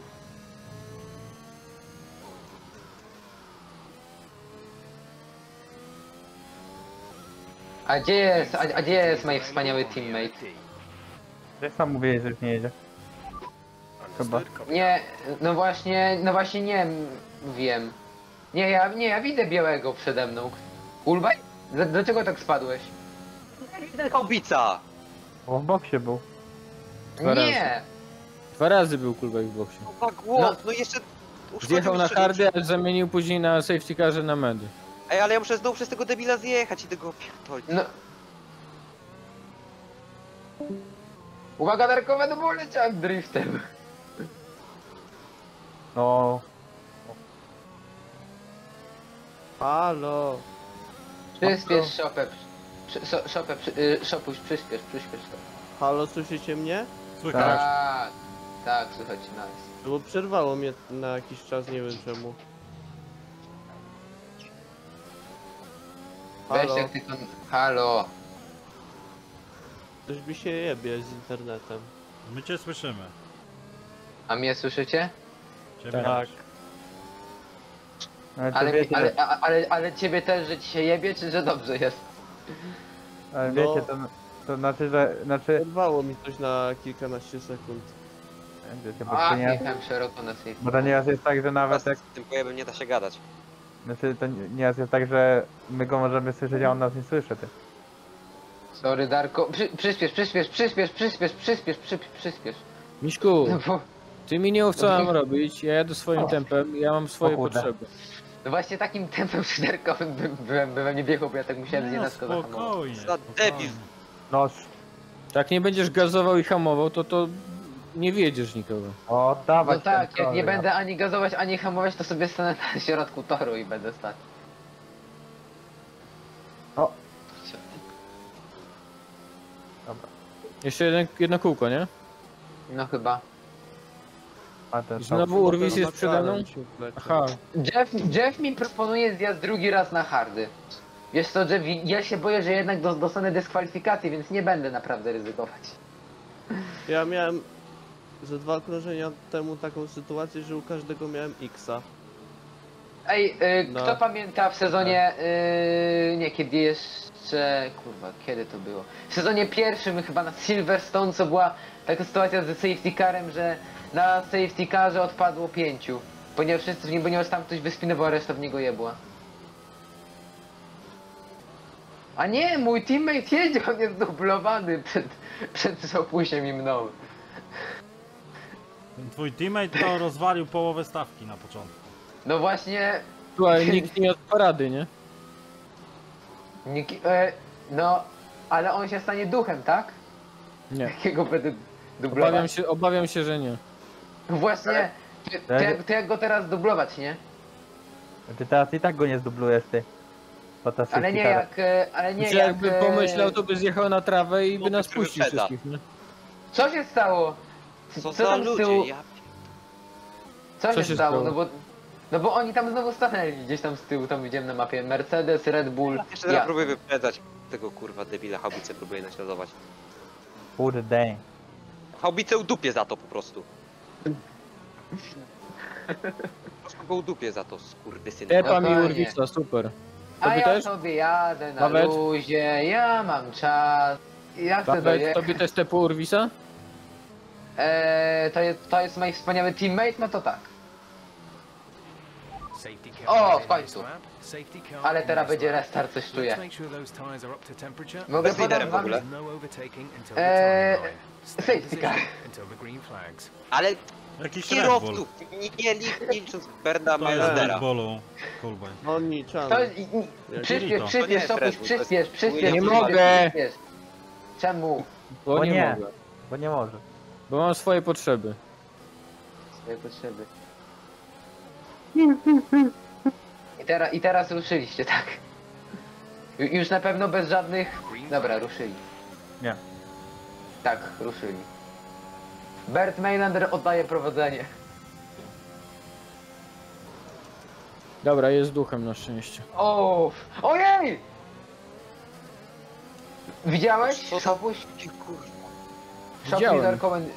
A gdzie jest, a, a gdzie jest mój wspaniały teammate? Ja sam mówię, że nie jedzie. Chyba. Nie, no właśnie, no właśnie nie wiem. Nie, ja, nie, ja widzę białego przede mną. Ulbaj? Dlaczego tak spadłeś? Kubica! Bo w boksie był. Dwa nie! Razy. Dwa razy był Kulbaj w boksie. No, no, no jeszcze... Zjechał na hardy, a zamienił później na safety carze na medy. Ej, ale ja muszę znowu przez tego debila zjechać i tego pierdolić. No. Uwaga, Darkowen, bo leciałem driftem. No. Halo. Przyspiesz szopę. Przy, so, szopę, przy, y, szopuś, przyspiesz, przyspiesz to. Halo, słyszycie mnie? Słychać. Tak. Tak, słychać nas. No bo przerwało mnie na jakiś czas, nie wiem czemu. Halo. Weź jak ty to... Halo! Ktoś mi się jebie z internetem. My cię słyszymy. A mnie słyszycie? Ciebie tak. Ale, ale, wiecie, ale, ale, ale, ale ciebie też, że ci się jebie, czy że dobrze jest? Ale no, wiecie, to, to znaczy, że... Znaczy... Odwało mi coś na kilkanaście sekund. Wiecie, bo a, nie szeroko na safe. Bo to nieraz jest tak, że nawet z jak... tym pojebem nie da się gadać. Znaczy, to nieraz jest tak, że my go możemy słyszeć, a on nas nie słyszy, ty. Sorry, Darko. Przy, przyspiesz, przyspiesz, przyspiesz, przyspiesz, przyspiesz, przy, przyspiesz. Miszku, no bo... ty mi nie mów, co mam robić, ja jadę swoim o. tempem, ja mam swoje potrzeby. No właśnie takim tempem szyderkowym bym, bym, bym, bym nie biegł, bo ja tak musiałem nie nas kogoś hamować. Za debil! Noż. Jak nie będziesz gazował i hamował, to to nie wiedziesz nikogo. O, dawaj. No tak, jak tory, nie ja. będę ani gazować, ani hamować, to sobie stanę na środku toru i będę stać. O. Dobra. Jeszcze jedno, jedno kółko, nie? No chyba. A ten znowu Urwis jest przede mną? Aha. Jeff, Jeff mi proponuje zjazd drugi raz na hardy. Wiesz co, Jeff, ja się boję, że jednak dostanę dyskwalifikacji, więc nie będę naprawdę ryzykować. Ja miałem ze dwa okrążenia temu taką sytuację, że u każdego miałem X-a. Ej, yy, no. Kto pamięta w sezonie... Yy, nie, kiedy jeszcze... Kurwa, kiedy to było? W sezonie pierwszym chyba na Silverstone, co była taka sytuacja ze safety carem, że na safety carze odpadło pięciu. Ponieważ wszyscy w nim, ponieważ tam ktoś wyspinował, a reszta w niego jebła. A nie, mój teammate jeździł, on jest dublowany przed... przed Zopusiem i mną. Twój teammate to rozwalił połowę stawki na początku. No właśnie... Słuchaj, nikt nie od parady, nie? Nikt... E, no... Ale on się stanie duchem, tak? Nie. Jakiego będę dublować? Obawiam się, obawiam się, że nie. Właśnie... To jak go teraz dublować, nie? Ty teraz i tak go nie zdublujesz, ty. Ale nie jak... Ale nie jak... jakby pomyślał, to by zjechał na trawę i by nas puścił wszystkich, nie? Co się stało? Co tam z tyłu? Co się stało? No bo... No bo oni tam znowu stanęli gdzieś tam z tyłu, tam widziałem na mapie Mercedes, Red Bull. Ja jeszcze teraz próbuję wyprzedzać tego kurwa debila, haubicę próbuję naśladować. Kurde. Haubicę udupię za to po prostu. Po prostu go udupię za to, skurwysyn. Tepa mi urwica, super. Tobie A ja też? sobie jadę na Nawet? luzie, ja mam czas, ja chcę dojechać. Tobie też tepu urwisa? Eee, to jest, to jest mój wspaniały teammate, no to tak. O, w końcu. Ale teraz będzie restart, coś czuję. Mogę podać wam... Eee... Safety car. Ale... Jakiś kierowców, nie licząc Berta Mayländera. On niczym. Przyspiesz, przyspiesz, sopuść, przyspiesz, przyspiesz. Nie mogę! Czemu? Bo nie mogę. Bo nie może. Bo mam swoje potrzeby. Swoje potrzeby. I teraz, i teraz ruszyliście, tak? Już na pewno bez żadnych... Dobra, ruszyli. Nie. Tak, ruszyli. Bert Mayländer oddaje prowadzenie. Dobra, jest duchem na szczęście. O, Ojej! Widziałeś? Szopuś? Szopuś Darkowen.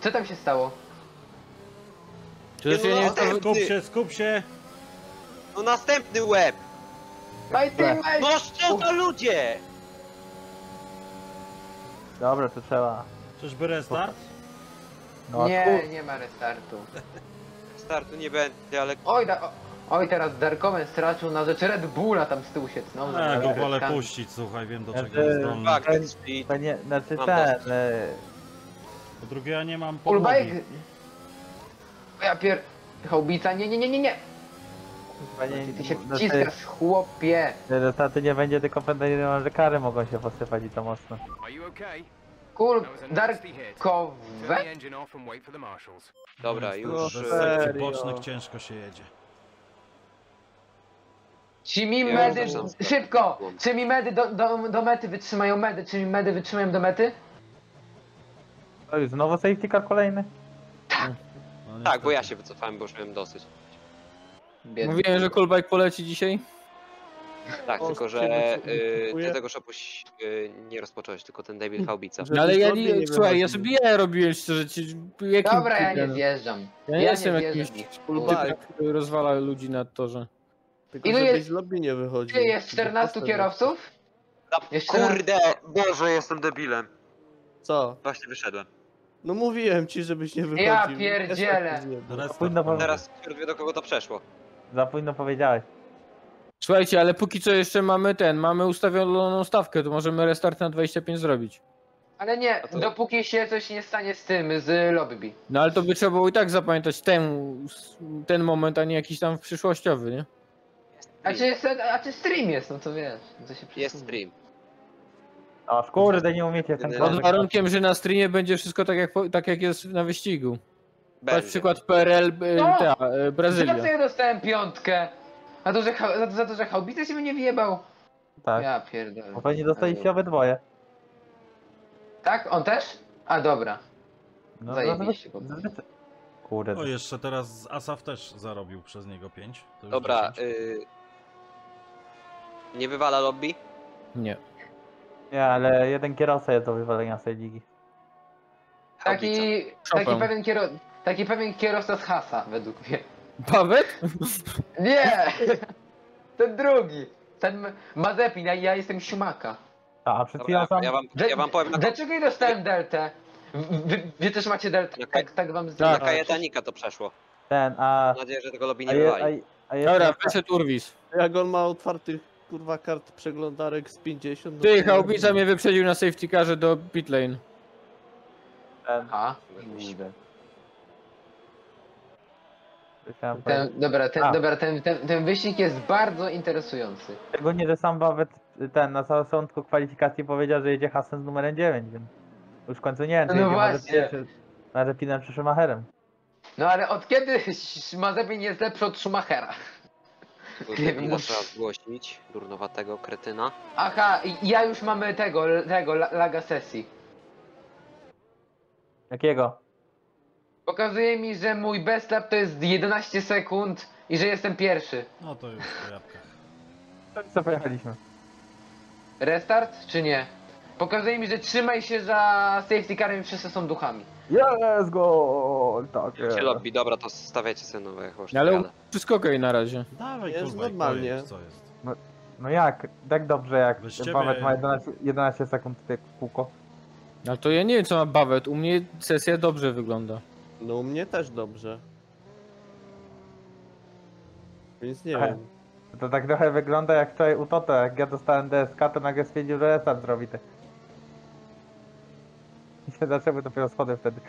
Co tam się stało? Czy no, nie skup się, skup się! No następny łeb! No co to ludzie! Dobra, to trzeba... Czyżby restart? No, nie, kur... nie ma restartu. Restartu nie będzie, ale... Oj, da... Oj teraz Darkowen stracił na rzecz Red Bulla, tam z tyłu się tną. Ja go wolę puścić, słuchaj, wiem do czego znaczy, jest zdolny. Tak, panie, znaczy ten... Po drugie ja nie mam podłogi. Ja pier... Haubica, nie, nie, nie, nie, nie! Panie, ty się wciskasz, chłopie! Rezultaty nie będzie, tylko będę, że kary mogą się posypać i to mocno. Kur... Darkowe? Dobra, już... Bez sekcji bocznych ciężko się jedzie. Czy mi medy... Szybko! Czy mi medy do, do, do mety wytrzymają medy? Czy mi medy wytrzymają do mety? To jest znowu safety car kolejny? No, tak, bo ja się wycofałem, bo już miałem dosyć. Biedny. Mówiłem, że Kulbajk poleci dzisiaj? Tak, o, tylko że ty tego szopuś y, nie rozpocząłeś, tylko ten debil Haubica. Ale ja nie, nie słuchaj, ja sobie ja robiłem szczerze. Dobra, ja nie zjeżdżam. Ja, ja nie jestem jakimś Kulbajk, który rozwala ludzi na torze. Tylko ilu jest, lobby nie wychodzi. Ile jest czternastu kierowców? No, kurde, Boże, jestem debilem. Co? Właśnie wyszedłem. No mówiłem ci, żebyś nie wychodził. Ja pierdzielę. Teraz do kogo to przeszło. Za późno powiedziałeś. Słuchajcie, ale póki co jeszcze mamy ten, mamy ustawioną stawkę, to możemy restart na dwadzieścia pięć zrobić. Ale nie, dopóki się coś nie stanie z tym, z lobby. No ale to by trzeba było i tak zapamiętać ten, ten moment, a nie jakiś tam przyszłościowy, nie? A czy, jest, a czy stream jest, no to wiesz, to się jest stream. A kurde, nie umiecie ten. Pod warunkiem, że na streamie będzie wszystko tak jak, tak jak jest na wyścigu. Na przykład P R L, no, ta, Brazylia. Ja dostałem piątkę. A to, że, za, to, za to, że Haubica się mnie wyjebał? Tak. Ja pierdolę. Bo pewnie dostaliście obydwoje. Tak? On też? A dobra. No, zajebiście. No, no, kurde. No jeszcze teraz Asaf też zarobił przez niego pięć. Dobra. Y... Nie wywala lobby? Nie. Nie, ale jeden kierowca jest do wywalenia z tej ligi. Taki, taki, pewien, kiero... taki pewien kierowca z Hasa według mnie. Pawet? Nie! Ten drugi! Ten Mazepin, ja, ja jestem Schumachera. A, przed chwilą sam... Ja wam, ja wam powiem... Na... Dlaczego ja dostałem deltę? Wy, wy też macie deltę, na tak, tak wam zdałem. Na Kajetanika to przeszło. Ten, a... Mam nadzieję, że tego lobby nie wywali. Dobra, wyszedł Urwis. Jak on ma otwartych, kurwa, kart przeglądarek z pięćdziesiąt... Ty, Haubica mnie wyprzedził na safety carze do pit lane. Ten... A? Ten, dobra, ten, dobra ten, ten, ten wyścig jest bardzo interesujący. Szczególnie, że sam nawet ten na samym początku kwalifikacji powiedział, że jedzie Haasem z numerem dziewięć, więc już w końcu nie wiem, czy no właśnie. Mazepinem czy Schumacherem. No ale od kiedy Mazepin jest lepszy od Schumachera? Nie wiem, trzeba zgłosić durnowatego kretyna. Aha, ja już mamy tego, tego laga sesji. Jakiego? Pokazuje mi, że mój best lap to jest jedenaście sekund i że jestem pierwszy. No to już po jabłkach. Tak co pojechaliśmy. Restart czy nie? Pokazuje mi, że trzymaj się za safety carem i wszyscy są duchami. Yes, go! Tak, jest. Lobby, dobra, to stawiacie sobie nowe chłoszczki. Ale wszystko okej na razie. Dawaj, jest kurwa, normalnie. Jest, co jest. No, no jak? Tak dobrze jak Bawet ma jedenaście, jedenaście sekund tutaj kółko. No to ja nie wiem co ma Bawet, u mnie sesja dobrze wygląda. No u mnie też dobrze. Więc nie Aha. wiem. To tak trochę wygląda jak wczoraj u Tota, jak ja dostałem D S K, to nagle stwierdził, że restart zrobi ty. I się zaczęły dopiero schody wtedy.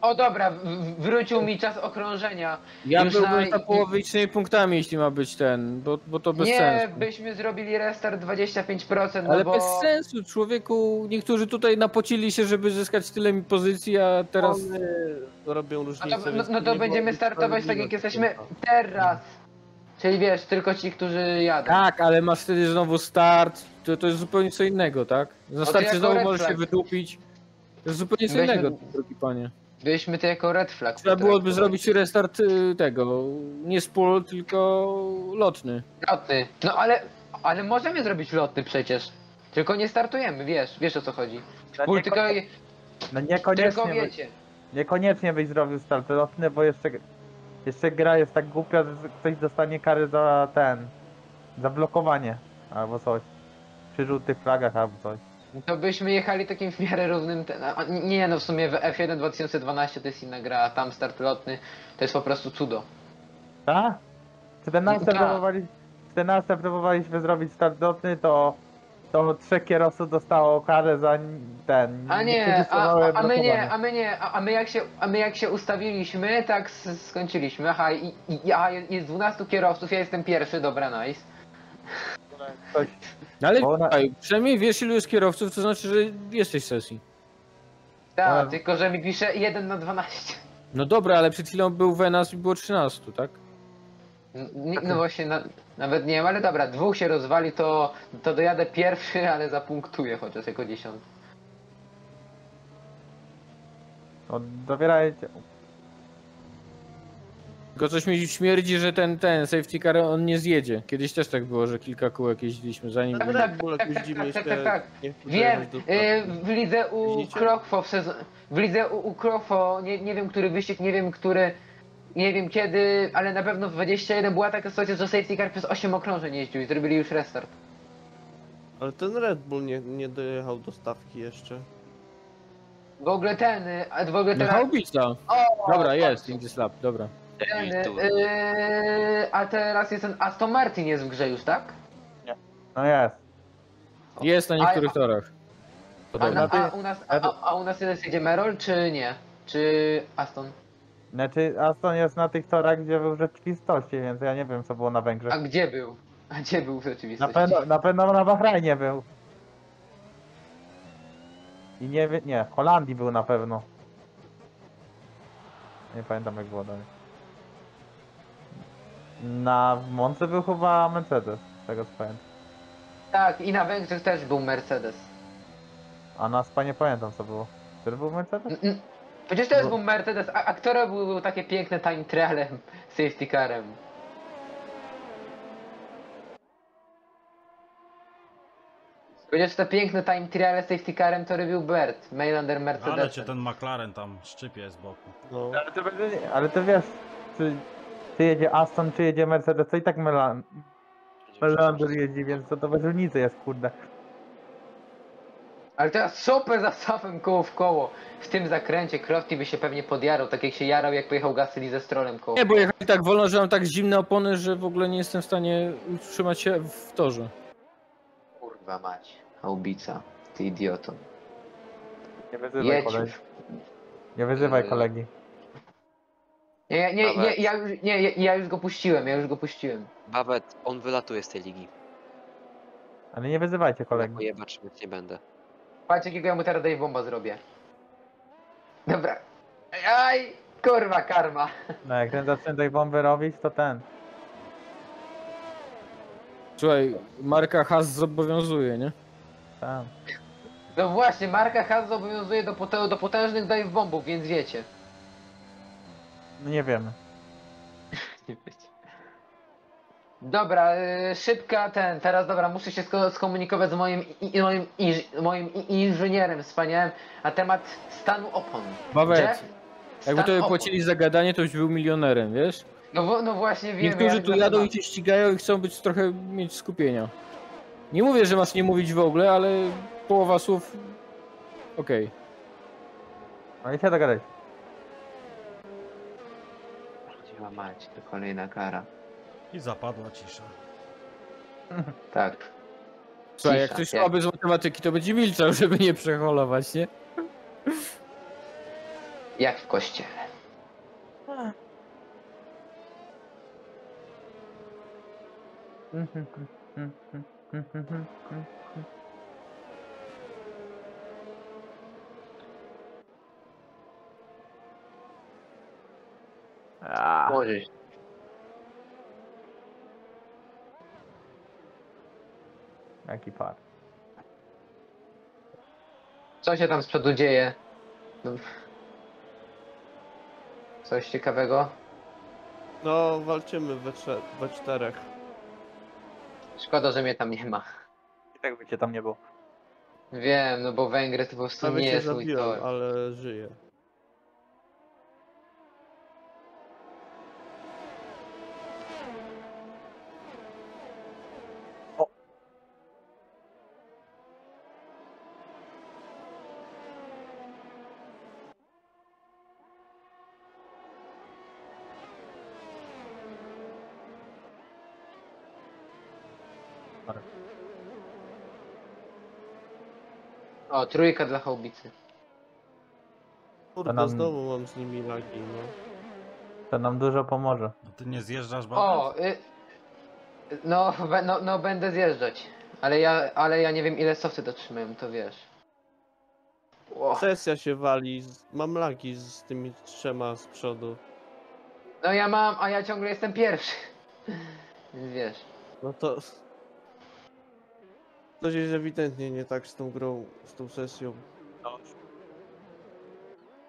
O dobra, wrócił mi czas okrążenia. Ja byłbym na... za połowicznymi punktami, jeśli ma być ten, bo, bo to bez nie, sensu. Nie, byśmy zrobili restart dwadzieścia pięć procent, ale no bo... bez sensu, człowieku, niektórzy tutaj napocili się, żeby zyskać tyle pozycji, a teraz... One robią różnicę. To, no, no to będziemy startować tak, jak jesteśmy teraz. Czyli wiesz, tylko ci, którzy jadą. Tak, ale masz wtedy znowu start, to, to jest zupełnie co innego, tak? Na starcie znowu możesz się wydupić. To jest zupełnie co innego, drogi panie. Byliśmy to jako red flag. Trzeba byłoby zrobić restart tego, nie z pól, tylko lotny. Lotny, no ale, ale możemy zrobić lotny przecież. Tylko nie startujemy, wiesz, wiesz o co chodzi. No pól, tylko, no niekoniecznie tylko wiecie. By, niekoniecznie byś zrobił start lotny, bo jeszcze, jeszcze gra jest tak głupia, że ktoś dostanie karę za ten, za blokowanie albo coś. Przy żółtych flagach albo coś. To byśmy jechali takim w miarę równym... Ten, a nie no, w sumie w F jeden dwa tysiące dwanaście to jest inna gra, a tam start lotny to jest po prostu cudo. Tak? czternaście, próbowali, czternaście próbowaliśmy zrobić start lotny, to, to trzech kierowców dostało karę za ten... A nie, a, a, a my nie, a my nie, a, a, my jak się, a my jak się ustawiliśmy, tak skończyliśmy. Aha, i, i, a jest dwunastu kierowców, ja jestem pierwszy, dobra, nice. Ktoś... No ale ona... przynajmniej wiesz ilu jest kierowców, to znaczy, że jesteś w sesji. Tak, ale... tylko że mi pisze jeden na dwanaście. No dobra, ale przed chwilą był Wenas i było trzynaście, tak? No, no właśnie, na... nawet nie wiem, ale dobra, dwóch się rozwali, to, to dojadę pierwszy, ale zapunktuję chociaż jako dziesiąty. Dobierajcie. Tylko coś mi śmierdzi, że ten, ten safety car on nie zjedzie. Kiedyś też tak było, że kilka kółek jeździliśmy, zanim... Tak, tak, tak, tak, tak. Wiem, w lidze u Krokfo w sezonie... W lidze u Krokfo, nie, nie wiem, który wyścig, nie wiem, który... Nie wiem kiedy, ale na pewno w dwudziestym pierwszym była taka sytuacja, że safety car przez osiem okrążeń jeździł i zrobili już restart. Ale ten Red Bull nie, nie dojechał do stawki jeszcze. W ogóle ten, a w ogóle ten... No, o, dobra, jest, Indy Slap, dobra. Ten, yy, a teraz jest ten Aston Martin jest w grze już, tak? Nie. No jest. Jest na niektórych a, torach. A, na, a, u nas, a, a u nas jedzie Merol, czy nie? Czy Aston? Znaczy Aston jest na tych torach, gdzie był w rzeczywistości, więc ja nie wiem co było na Węgrzech. A gdzie był? A gdzie był w rzeczywistości? Na pewno na, pewno na Bahrajnie był. I nie wiem, nie, w Holandii był na pewno. Nie pamiętam jak było dalej. Na Monce był chyba Mercedes, z tego co pamiętam. Tak, i na Węgrzech też był Mercedes. A na Spanie pamiętam co było. Który był Mercedes? Mm -mm. Przecież to jest był Mercedes, a, a które były, były takie piękne time trialem, safety carem? Przecież te piękne time triale safety carem to robił Bert Mayländer Mercedes. Ale cię ten McLaren tam szczypie z boku. No. Ale, to będzie, ale to wiesz, czy, czy jedzie Aston, czy jedzie Mercedes, to i tak Mayländer jeździ, więc to, to bez różnicy jest, kurde. Ale teraz super za safem koło w koło. W tym zakręcie Crofty by się pewnie podjarał, tak jak się jarał, jak pojechał Gasly ze Strollem koło. Nie, bo jechali tak wolno, że mam tak zimne opony, że w ogóle nie jestem w stanie utrzymać się w torze. Kurwa mać, haubica, ty idioto. Nie wyzywaj Jedź. kolegi. Nie wyzywaj kolegi. Nie, nie, nie, nie, ja, nie, ja już go puściłem, ja już go puściłem. Nawet on wylatuje z tej ligi. Ale nie wyzywajcie kolegi. Ja jebacz, więc nie będę. Patrz jakiego ja mu teraz daję bomba zrobię. Dobra. Aj, kurwa karma. No jak ten zacznie tej bomby robić, to ten. Słuchaj, marka Haas zobowiązuje, nie? Tak. No właśnie, marka Haas zobowiązuje do, potę do potężnych dive bombów, więc wiecie. No nie wiemy. Nie wiecie. Dobra, yy, szybka ten, teraz dobra, muszę się skomunikować z moim, i, moim, inż, moim inżynierem wspaniałym na temat stanu opon. Babet, jakby to by płacili za gadanie, to już był milionerem, wiesz? No, no właśnie wiem. Niektórzy tu jadą i cię ścigają i chcą być trochę mieć skupienia. Nie mówię, że masz nie mówić w ogóle, ale połowa słów... Okej. Okay. A i się dogadać. Chodziła mać, to kolejna kara. I zapadła cisza. Tak. Słuchaj, jak ktoś słaby z matematyki, to będzie milczał, żeby nie przeholować, nie? Jak w kościele. Możesz. Jaki par. Co się tam z przodu dzieje? Coś ciekawego? No, walczymy we, trze we czterech. Szkoda, że mnie tam nie ma. I tak by cię tam nie było. Wiem, no bo Węgry to po prostu Nawet nie jest zabiłem, mój tor. Ale żyję. O, trójka dla haubicy. Kurde, nam... znowu mam z nimi lagi, no. To nam dużo pomoże. No ty nie zjeżdżasz bardzo? O, y... no, no, no będę zjeżdżać. Ale ja, ale ja nie wiem ile softy dotrzymają, to wiesz. Wow. Sesja się wali, mam lagi z tymi trzema z przodu. No ja mam, a ja ciągle jestem pierwszy. Więc wiesz. No to... Coś jest ewidentnie nie tak z tą grą, z tą sesją.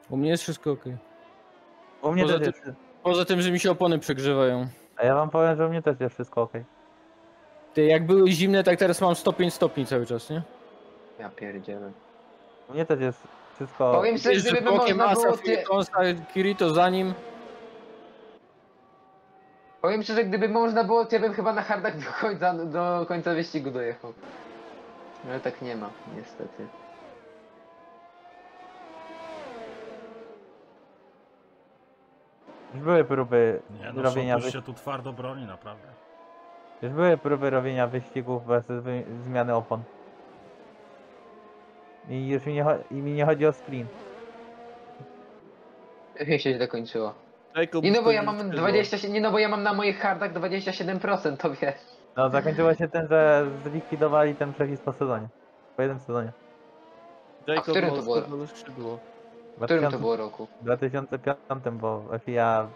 U mnie jest wszystko okej. Okay. U mnie poza, też ty... jest... poza tym, że mi się opony przegrzewają. A ja wam powiem, że u mnie też jest wszystko okej. Okay. Ty, jak były zimne, tak teraz mam sto pięć stopni cały czas, nie? Ja pierdzielę. U mnie też jest wszystko... Powiem sobie, że gdyby można było... Ty... Kirito za nim. Powiem szczerze, że gdyby można było, to ja bym chyba na hardach do końca, do końca wyścigu dojechał. Ale tak nie ma, niestety. Już były próby nie, no, robienia wyścigów. się tu twardo broni, naprawdę. Już były próby robienia wyścigów bez zmiany opon. I już mi nie, i mi nie chodzi o screen. Już się źle kończyło. Nie no, bo ja mam dwadzieścia siedem, nie no, bo ja mam na moich hardach dwadzieścia siedem procent, to wiesz. No, zakończyło się tym, że zlikwidowali ten przepis po sezonie. Po jednym sezonie. A w którym to było? W którym to było roku? W dwa tysiące piątym, bo F I A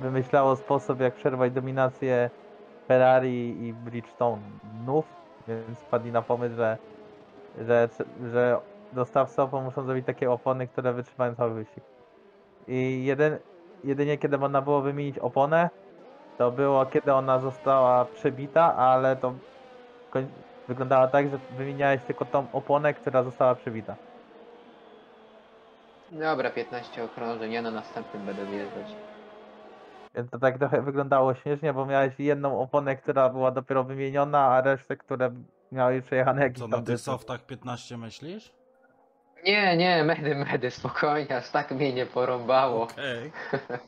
wymyślało sposób, jak przerwać dominację Ferrari i Bridgestone nów, więc wpadli na pomysł, że, że, że dostawcy opon muszą zrobić takie opony, które wytrzymają cały wyścig. I jeden, jedynie kiedy można było wymienić oponę, to było kiedy ona została przebita, ale to wyglądało tak, że wymieniałeś tylko tą oponę, która została przebita. Dobra, piętnaście okrążeń, ja na następnym będę wjeżdżać. Więc to tak trochę wyglądało śmiesznie, bo miałeś jedną oponę, która była dopiero wymieniona, a resztę, które miały przejechane jakieś... Co, na dysoftach piętnaście myślisz? Nie, nie, medy, medy, spokojnie, aż tak mnie nie porąbało. Okej. Okay.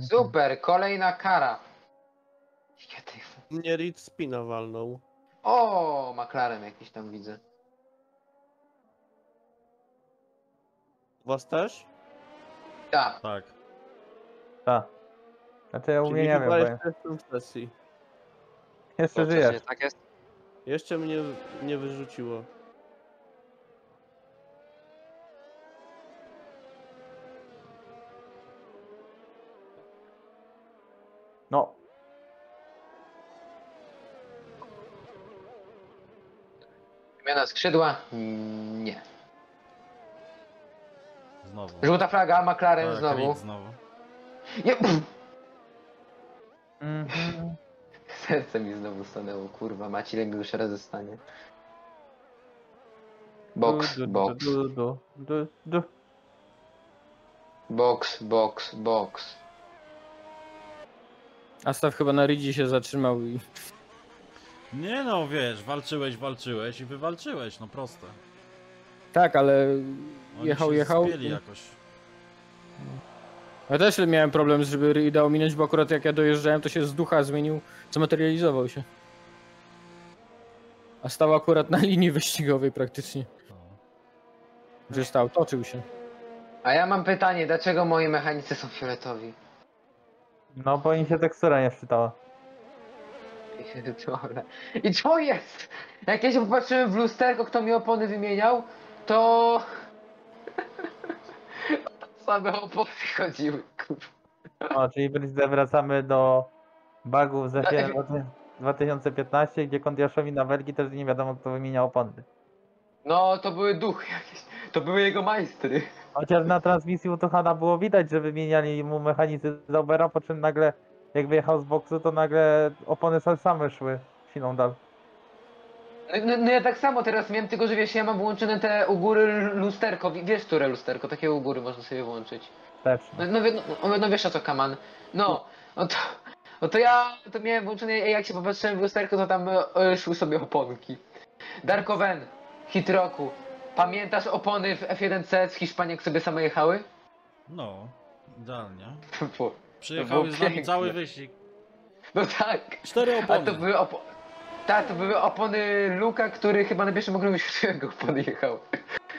Super, kolejna kara. Mnie Rid spina walnął. O, McLaren jakiś tam widzę. Was też? Tak. Tak. Tak. Znaczy ja umiem, nie wiem. Jeszcze żyjesz. Tak jest? Jeszcze mnie nie wyrzuciło. No. Zmiana skrzydła? Nie. Znowu. Żółta flaga, McLaren tak, znowu. znowu. Nie. Mm -hmm. Serce mi znowu stanęło, kurwa, macie ile mi już razy stanie. Box, box. Box, box, box. Astaw chyba na Ridzie się zatrzymał i... Nie no, wiesz, walczyłeś, walczyłeś i wywalczyłeś, no proste. Tak, ale jechał, Oni się jechał. Zbieli jakoś. Ja też miałem problem, żeby Rida ominąć, bo akurat jak ja dojeżdżałem, to się z ducha zmienił, zmaterializował się. A stał akurat na linii wyścigowej praktycznie. Że stał, toczył się. A ja mam pytanie, dlaczego moi mechanicy są fioletowi? No bo im się tekstura nie wczytała. I co jest? Jak ja się popatrzyłem w lusterko, kto mi opony wymieniał, to... Same opony chodziły, kurwa. O, czyli wracamy do bugów z F jeden dwa tysiące piętnaście, gdzie Kondiaszowi na Belgii też nie wiadomo, kto wymieniał opony. No, to były duchy jakieś, to były jego majstry. Chociaż na transmisji u Tuchana było widać, że wymieniali mu mechanicy Zaubera, po czym nagle, jak wyjechał z boksu, to nagle opony same szły siną dal. No, no ja tak samo teraz miałem, tylko że wiesz, ja mam włączone te u góry lusterko, wiesz które lusterko, takie u góry można sobie włączyć. No, no, no, no wiesz o co, Kaman. No, no to, no to ja to miałem włączone, jak się popatrzyłem w lusterko, to tam e, szły sobie oponki. Darkowen, hit roku, pamiętasz opony w F jeden C z Hiszpanii, jak sobie same jechały? No, idealnie. Przyjechały z nami cały wyścig. No tak. Cztery opony. A to były opony. Tak, to były opony Luka, który chyba na pierwszym okrągu światowego podjechał.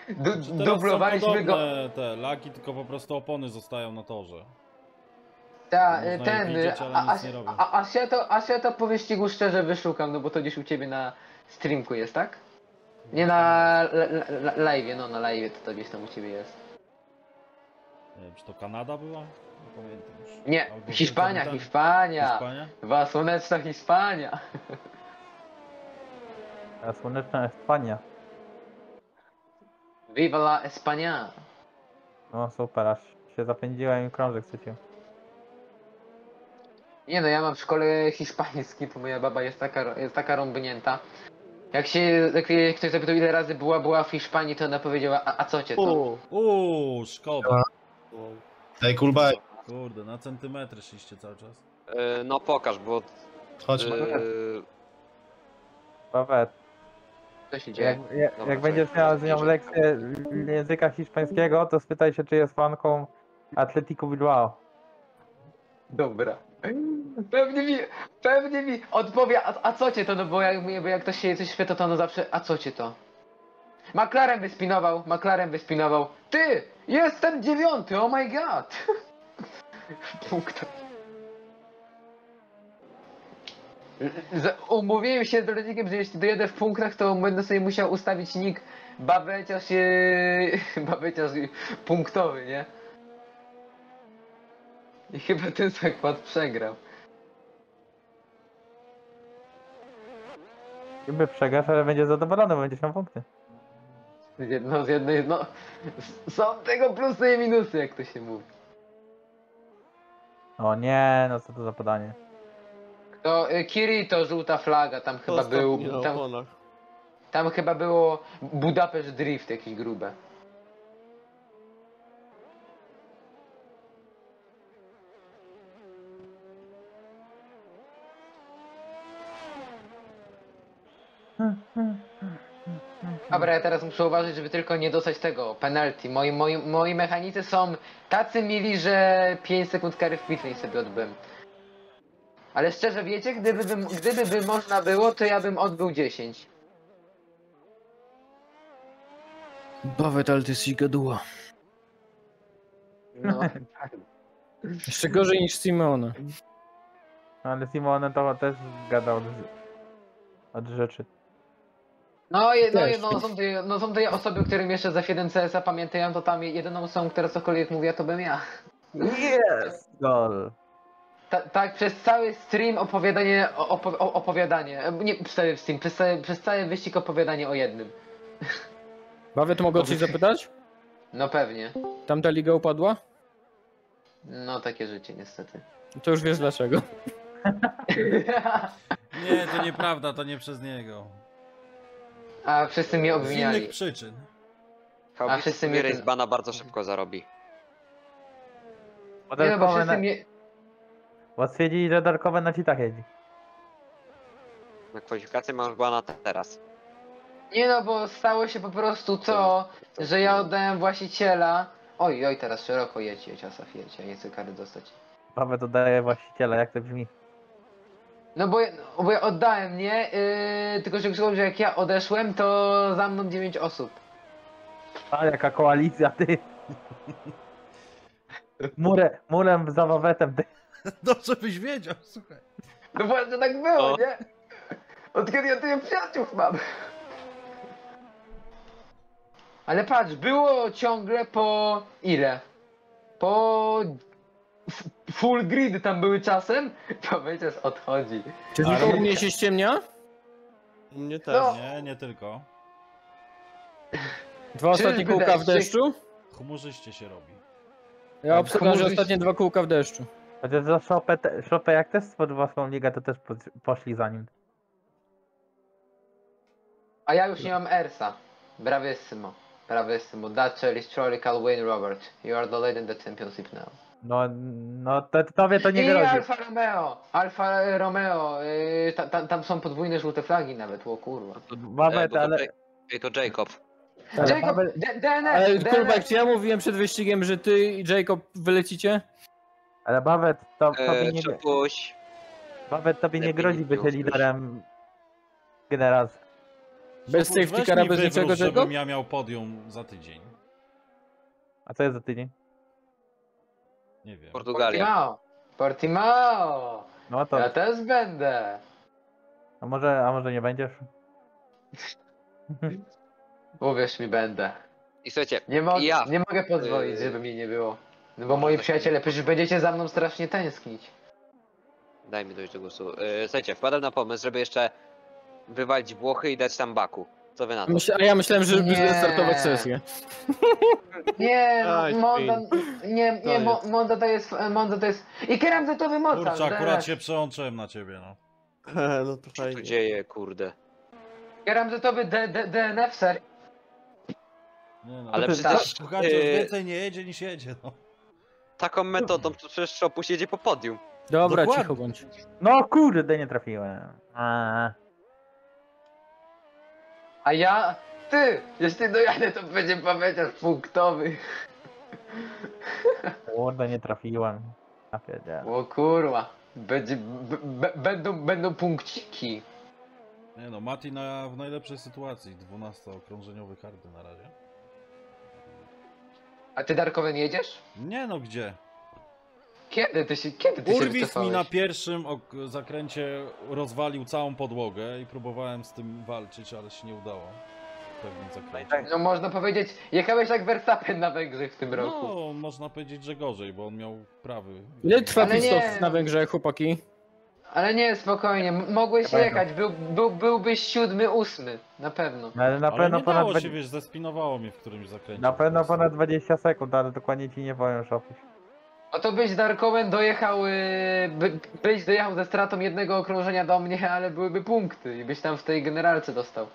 Du znaczy dublowaliśmy go. Te laki, tylko po prostu opony zostają na torze. Tak, no ten. Aż ja to, a to po wyścigu szczerze wyszukam, no bo to gdzieś u ciebie na streamku jest, tak? Nie na live, no na live to, to gdzieś tam u ciebie jest. Nie wiem, czy to Kanada była? Nie pamiętam już. Nie, Albo Hiszpania, pamiętam. Hiszpania! Hiszpania? Chyba słoneczna Hiszpania. A słoneczna Hiszpania. Viva la España! No super, aż się zapędziłem i krążek chwycił. Nie no, ja mam w szkole hiszpański, bo moja baba jest taka, jest taka rąbnięta. Jak się jak ktoś zapytał, ile razy była była w Hiszpanii, to ona powiedziała, a, a co cię to? Uuu, szkoda. Ej, kulbaj. Kurde, na centymetry szliście cały czas. Yy, no pokaż, bo... Chodźmy. Yy... Bawet. Co się dzieje? Jak, jak, Dobra, jak będziesz miał z nią lekcję języka hiszpańskiego, to spytaj się, czy jest fanką Atletico Bilbao. Dobra. Pewnie mi, pewnie mi odpowie, a, a co cię to, no bo jak, bo jak ktoś się coś świetla, to ono zawsze, a co cię to? McLaren wyspinował, McLaren wyspinował. Ty! Jestem dziewiąty, oh my god! Punkt. Umówiłem się z rodzikiem, że jeśli dojedę w punktach, to będę sobie musiał ustawić nick babeciarz, yy, babeciarz punktowy, nie? I chyba ten zakład przegrał. Chyba przegrasz, ale będzie zadowolony, bo będzie miał punkty. No z jednej, no... Są tego plusy i minusy, jak to się mówi. O nie, no co to za podanie. To y, Kirito, żółta flaga, tam chyba był... Tam, tam chyba było Budapeszt Drift jakieś grube. Dobra, ja teraz muszę uważać, żeby tylko nie dostać tego penalty. Moi, moi, moi mechanicy są tacy mili, że pięć sekund kary w pitnej sobie odbyłem. Ale szczerze wiecie, gdyby, gdyby by można było, to ja bym odbył dziesięć. Bawet, ale ty jesteś gaduła. No. Jeszcze gorzej niż Simone. Ale Simone to też gadał od rzeczy. No, jedno, no, są te, no są te osoby, którym jeszcze z F jeden C S a pamiętają, to tam jedyną osobą, która cokolwiek mówiła, to bym ja. Yes, doll. Ta, tak, przez cały stream opowiadanie, op, opowiadanie, nie, przez cały stream, przez cały, przez cały wyścig opowiadanie o jednym. Bawię, to mogę o coś zapytać? No pewnie. Tamta liga upadła? No, takie życie niestety. To już wiesz dlaczego. Nie, to nieprawda, to nie przez niego. A wszyscy mnie obwiniali. Z innych przyczyn. A wszyscy mnie... Rejs bana bardzo szybko zarobi. Nie no, bo wszyscy na... mnie... Bo stwierdzili, że Darkowen na cheatach jeździ. Na kwalifikację masz bana teraz. Nie no, bo stało się po prostu to, że ja oddałem właściciela... Oj, oj, teraz szeroko jedź, jedź, Asaf, jedź, ja nie chcę kary dostać. Nawet oddaję właściciela, jak to brzmi? No bo, bo ja oddałem, nie? Yy, tylko że przyszło, że jak ja odeszłem, to za mną dziewięć osób. A jaka koalicja, ty! Mure, murem za wawetem, ty! Dobrze byś wiedział, słuchaj. No właśnie tak było, o. Nie? Od kiedy ja tyle przyjaciół mam. Ale patrz, było ciągle po... ile? Po... Full grid tam były czasem, to wiecie, odchodzi. Czy tylko u mnie się ściemnia? U mnie też. No. Nie, nie tylko. Dwa ostatnie kółka w deszczu? Chmurzyście się robi. Ja obserwuję, że ostatnie dwa kółka w deszczu. Chociaż za Szopę, te, Szopę jak też stworzył własną ligę, to też poszli za nim. A ja już nie mam Ersa. Bravissimo. Bravissimo. That's a historical win, Robert. You are the leader in the championship now. No, no to, tobie to nie grozi. I Alfa Romeo, Alfa Romeo, yy, ta, ta, tam są podwójne żółte flagi nawet, o kurwa. Babet, e, ale... Ej, to Jacob. Ale Jacob, Babet... D N S, ale kurwa, czy ja mówiłem przed wyścigiem, że ty i Jacob wylecicie? Ale Babet, to, tobie, e, nie... Czepuś. Babet, tobie nie grozi bycie liderem generacji. Bez safety cara, bez niczego, żebym ja miał podium za tydzień. A co jest za tydzień? Nie wiem. Portugalia. Portimao! Portimao! No to... Ja też będę! A może, a może nie będziesz? Uwierz mi, będę. I słuchajcie, nie, mo ja. nie mogę pozwolić, żeby mi nie było. No bo moi przyjaciele, przecież będziecie za mną strasznie tęsknić. Daj mi dojść do głosu. Yy, słuchajcie, wpadłem na pomysł, żeby jeszcze wywalić Włochy i dać tam Baku. Co wy na to? Myśl, a ja myślałem, że będziemy startować sesję. Nie, Mondo, nie, nie, Mondo to jest, Mondo to jest... I keramzetowy mocarz. Kurczę, akurat się przełączyłem na ciebie, no. No to fajnie. Co tu dzieje, kurde? Keramzetowy D N F, ser. Nie no, ale przecież... Słuchajcie, już więcej nie jedzie niż jedzie, no. Taką metodą to przecież Szopuś jedzie po podium. Dobra, dokładnie. Cicho bądź. No kurde, nie trafiłem. A, A ja... Ty! Jeśli dojadę, to będzie pamięciarz punktowy. Kurde, nie trafiłem. O kurwa. Będzie... Będą... Będą punkciki. Nie no, Mati na, w najlepszej sytuacji. dwunastookrążeniowy karty na razie. A ty, Darkowen, jedziesz? Nie no, gdzie? Kiedy ty się, kiedy ty Urwis się mi na pierwszym zakręcie rozwalił całą podłogę i próbowałem z tym walczyć, ale się nie udało. No można powiedzieć, jechałeś jak Verstappen na Węgrzech w tym roku. No, można powiedzieć, że gorzej, bo on miał prawy. Ile trwa pit-stop na Węgrzech, chłopaki? Ale nie, spokojnie, mogłeś jechać, był, był, byłbyś siódmy, ósmy, na pewno. Ale na pewno ale nie ponad dało się, dwadzieścia... wiesz, zespinowało mnie w którymś zakręcie. Na pewno ponad dwadzieścia sekund, ale dokładnie ci nie powiem, Szopuś. No to byś, Darkowen, dojechał, by, byś dojechał ze stratą jednego okrążenia do mnie, ale byłyby punkty i byś tam w tej generalce dostał.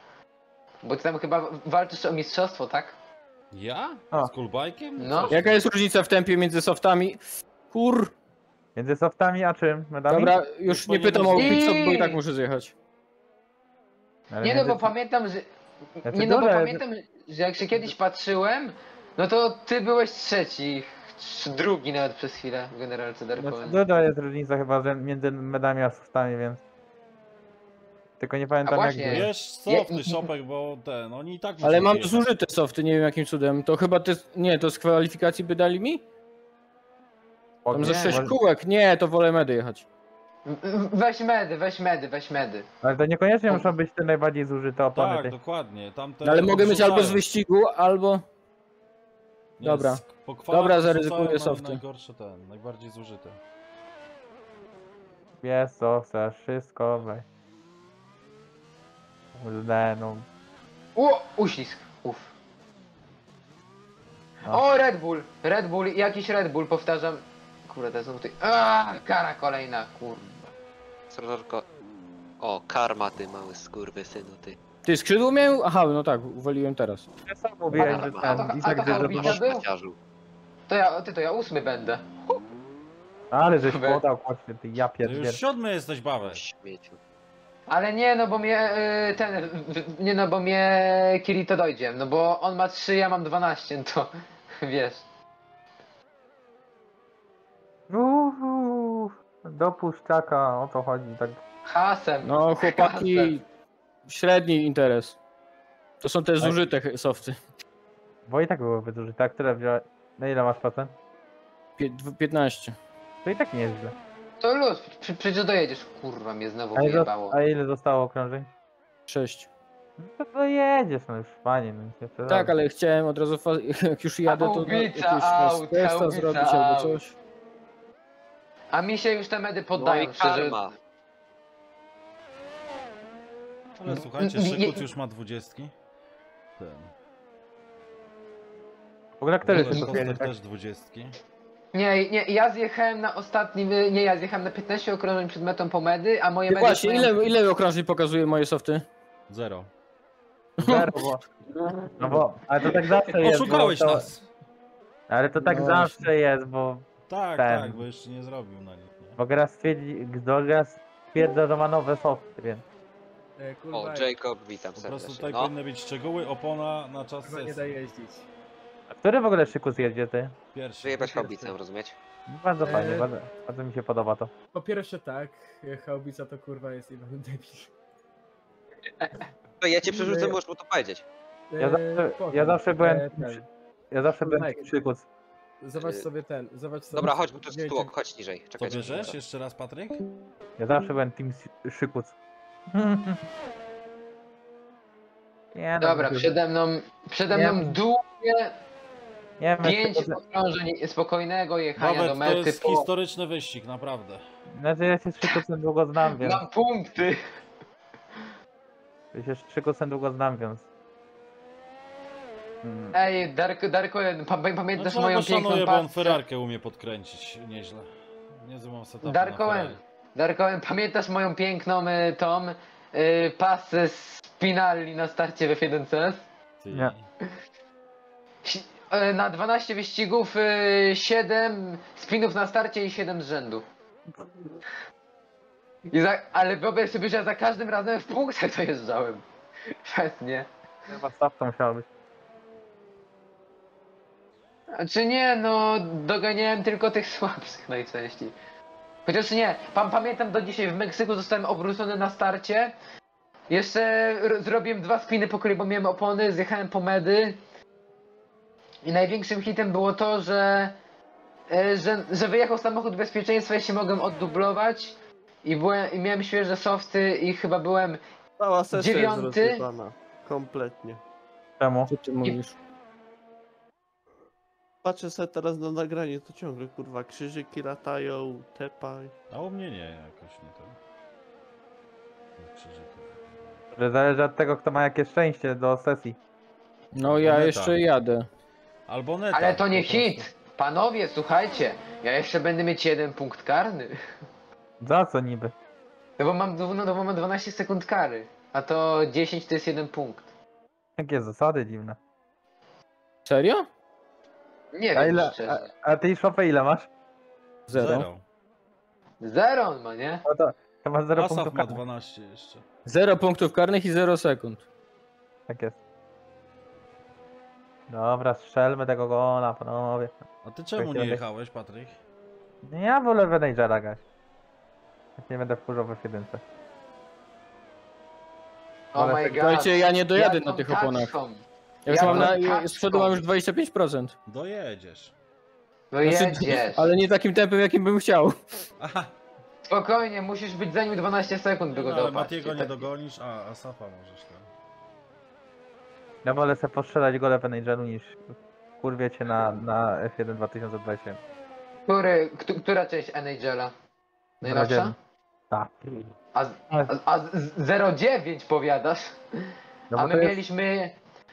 Bo ty tam chyba walczysz o mistrzostwo, tak? Ja? O. Z Kulbajkiem? No. Jaka jest różnica w tempie między softami? Kur... Między softami a czym? Medami? Dobra, już nie pytam o pitstop, bo i tak muszę zjechać. Ale nie no, bo ty... pamiętam, że... Znaczy, nie no, bo pamiętam, że jak się kiedyś patrzyłem, no to ty byłeś trzeci. Drugi nawet przez chwilę w generalce Darkowen. No to jest różnica chyba, że między medami a softami, więc... Tylko nie pamiętam jak... Wiesz, softy, Szopek, bo ten, oni i tak... Ale mam zużyte softy, nie wiem jakim cudem. To chyba te... Nie, to z kwalifikacji by dali mi? Tam nie, ze sześć może... kółek, nie, to wolę medy jechać. Weź medy, weź medy, weź medy. Ale to niekoniecznie o... muszą być te najbardziej zużyte opony. Tak, tej. Dokładnie. Tamte no, ale mogę mieć albo z wyścigu, albo... Nie, dobra, dobra, zaryzykuję softy. Najgorsze ten, najbardziej zużyte. Jest soft, wszystko weź. Zdeną. O, uślizg, uff. O. o, Red Bull, Red Bull, jakiś Red Bull, powtarzam. Kurde, są tutaj, aaa, kara kolejna, kurwa. Srożorko, o, karma ty mały skurwysynu, ty. Ty skrzydło miałem? Aha, no tak, uwaliłem teraz. Ja sam mówiłem, że tam Izak Zerowicz był. To ja, ty to ja ósmy będę. Ale żeś podał, właśnie, ty ja pierdolę. Już siódmy jesteś, bawę. Ale nie, no bo mnie, ten, nie no bo mnie Kirito dojdzie, no bo on ma trzy, ja mam dwanaście, to wiesz. Uuu, do puszczaka, o to chodzi, tak. Hasem. No chłopaki. Hasem. Średni interes. To są te zużyte softy. Bo i tak byłoby zużyte. A które wziąłeś? Na ile masz procent? piętnaście. To i tak nie jest źle. To luz, przecież dojedziesz. Kurwa, mnie znowu wyjebało. A ile zostało okrążeń? sześć. No to dojedziesz, no już panie. No, tak, ale chciałem od razu, jak już jadę, to jakieś testa zrobić albo coś. A mi się już te medy poddają, no, szczerze. Ale słuchajcie, Szykut już ma dwudziestki. Ten. W ogóle który jest też dwudziestki. Nie, nie, ja zjechałem na ostatnim, nie, ja zjechałem na piętnaście okrążeń przed metą po medy, a moje medy... Właśnie, mają... ile, ile okrążeń pokazuje moje softy? Zero. Zero, bo... No bo, ale to tak zawsze jest. Oszukałeś to... nas. Ale to tak no zawsze właśnie jest, bo... Tak, ten... tak, bo jeszcze nie zrobił na nich. Bo gra stwierdzi, stwierdza, że ma nowe softy, więc... Kurwa. O, Jacob, witam serdecznie. Po prostu tutaj no powinny być szczegóły, opona na czas sesji. Nie da jeździć. A który w ogóle Szykus jedzie, ty? Pierwszy. Wyjebać Haubicę, rozumieć? Bardzo eee... fajnie, bardzo, bardzo mi się podoba to. Po pierwsze tak, Haubica to kurwa jest jebanym debil. To ja cię przerzucę, eee... możesz mu to powiedzieć. Eee... Ja zawsze, ja zawsze byłem... Eee, ten. Ja zawsze byłem eee. Szykus. Zobacz sobie ten, zobacz sobie... Dobra, chodź, bo to jest tłok, chodź niżej. Co bierzesz? Jeszcze raz, Patryk? Ja zawsze byłem Team Szykus. Nie, no dobra, przede mną, przede mną długie Nie wiem, Pięć tylko... okrążeń spokojnego jechania Robert, do mety. To jest po... historyczny wyścig, naprawdę. Znaczy ja się z Szykocem długo znam, więc... Na punkty! Ja się z Szykocem długo znam, więc... Hmm. Ej, Dark, Darkowen, pamiętasz no, moją piękną szanuję, paskę? Bo on Ferrarkę umie podkręcić nieźle. Niezłą setupę Darkowen, Darkowen, pamiętasz moją piękną y, tom y, pasę z Spinalli na starcie w F jeden C S? Nie. Na dwanaście wyścigów siedem spinów na starcie i siedem z rzędu. I za, ale wyobraź sobie, że ja za każdym razem w punktach dojeżdżałem. Świetnie. Chyba stawką musiał być. Znaczy nie, no doganiałem tylko tych słabszych najczęściej. Chociaż nie, pan, pamiętam do dzisiaj w Meksyku zostałem obrócony na starcie. Jeszcze zrobiłem dwa spiny po kolei, bo miałem opony, zjechałem po medy. I największym hitem było to, że, że, że wyjechał samochód bezpieczeństwa, ja się mogłem oddublować i, byłem, i miałem świeże softy i chyba byłem cała sesja dziewiąty. Jest rozsypana. Kompletnie. Czemu? Co ty mówisz? Patrzę sobie teraz na nagranie, to ciągle kurwa krzyżyki latają, tepa. A u mnie nie, jakoś nie to. Krzyżyki. Zależy od tego, kto ma jakie szczęście do sesji. No ja no, jeszcze tak. jadę. Albo neta, ale to nie hit! Panowie, słuchajcie, ja jeszcze będę mieć jeden punkt karny. Za co niby? No bo mam, no, no, bo mam dwanaście sekund kary, a to dziesięć to jest jeden punkt. Jakie zasady dziwne. Serio? Nie a wiem, ile, a, a ty szopę ile masz? Zero. Zero, zero on ma, nie? No to, to masz zero Asaf punktów ma dwanaście jeszcze. Zero punktów karnych i zero sekund. Tak jest. Dobra, strzelmy tego gola, panowie. A ty czemu nie jechałeś, Patryk? Ja wolę Wenejżera grać. Nie będę wkurzał we F jedynce. Oh my god. Słuchajcie, ja nie dojadę na tych oponach. Ja już mam na... Z przodu mam już dwadzieścia pięć procent. Dojedziesz. Dojedziesz. Ale nie takim tempem, jakim bym chciał. Aha. Spokojnie, musisz być za nim dwanaście sekund, by go dopaść. No, ale Matiego nie dogonisz, a Asafa możesz tam. Ja wolę sobie postrzelać gole w N H L-u niż kurwiecie na, na F jeden dwa tysiące dwanaście. Który, która część N H L-a? Najlepsza? Tak. A, a, a zero dziewięć powiadasz? No a my jest... mieliśmy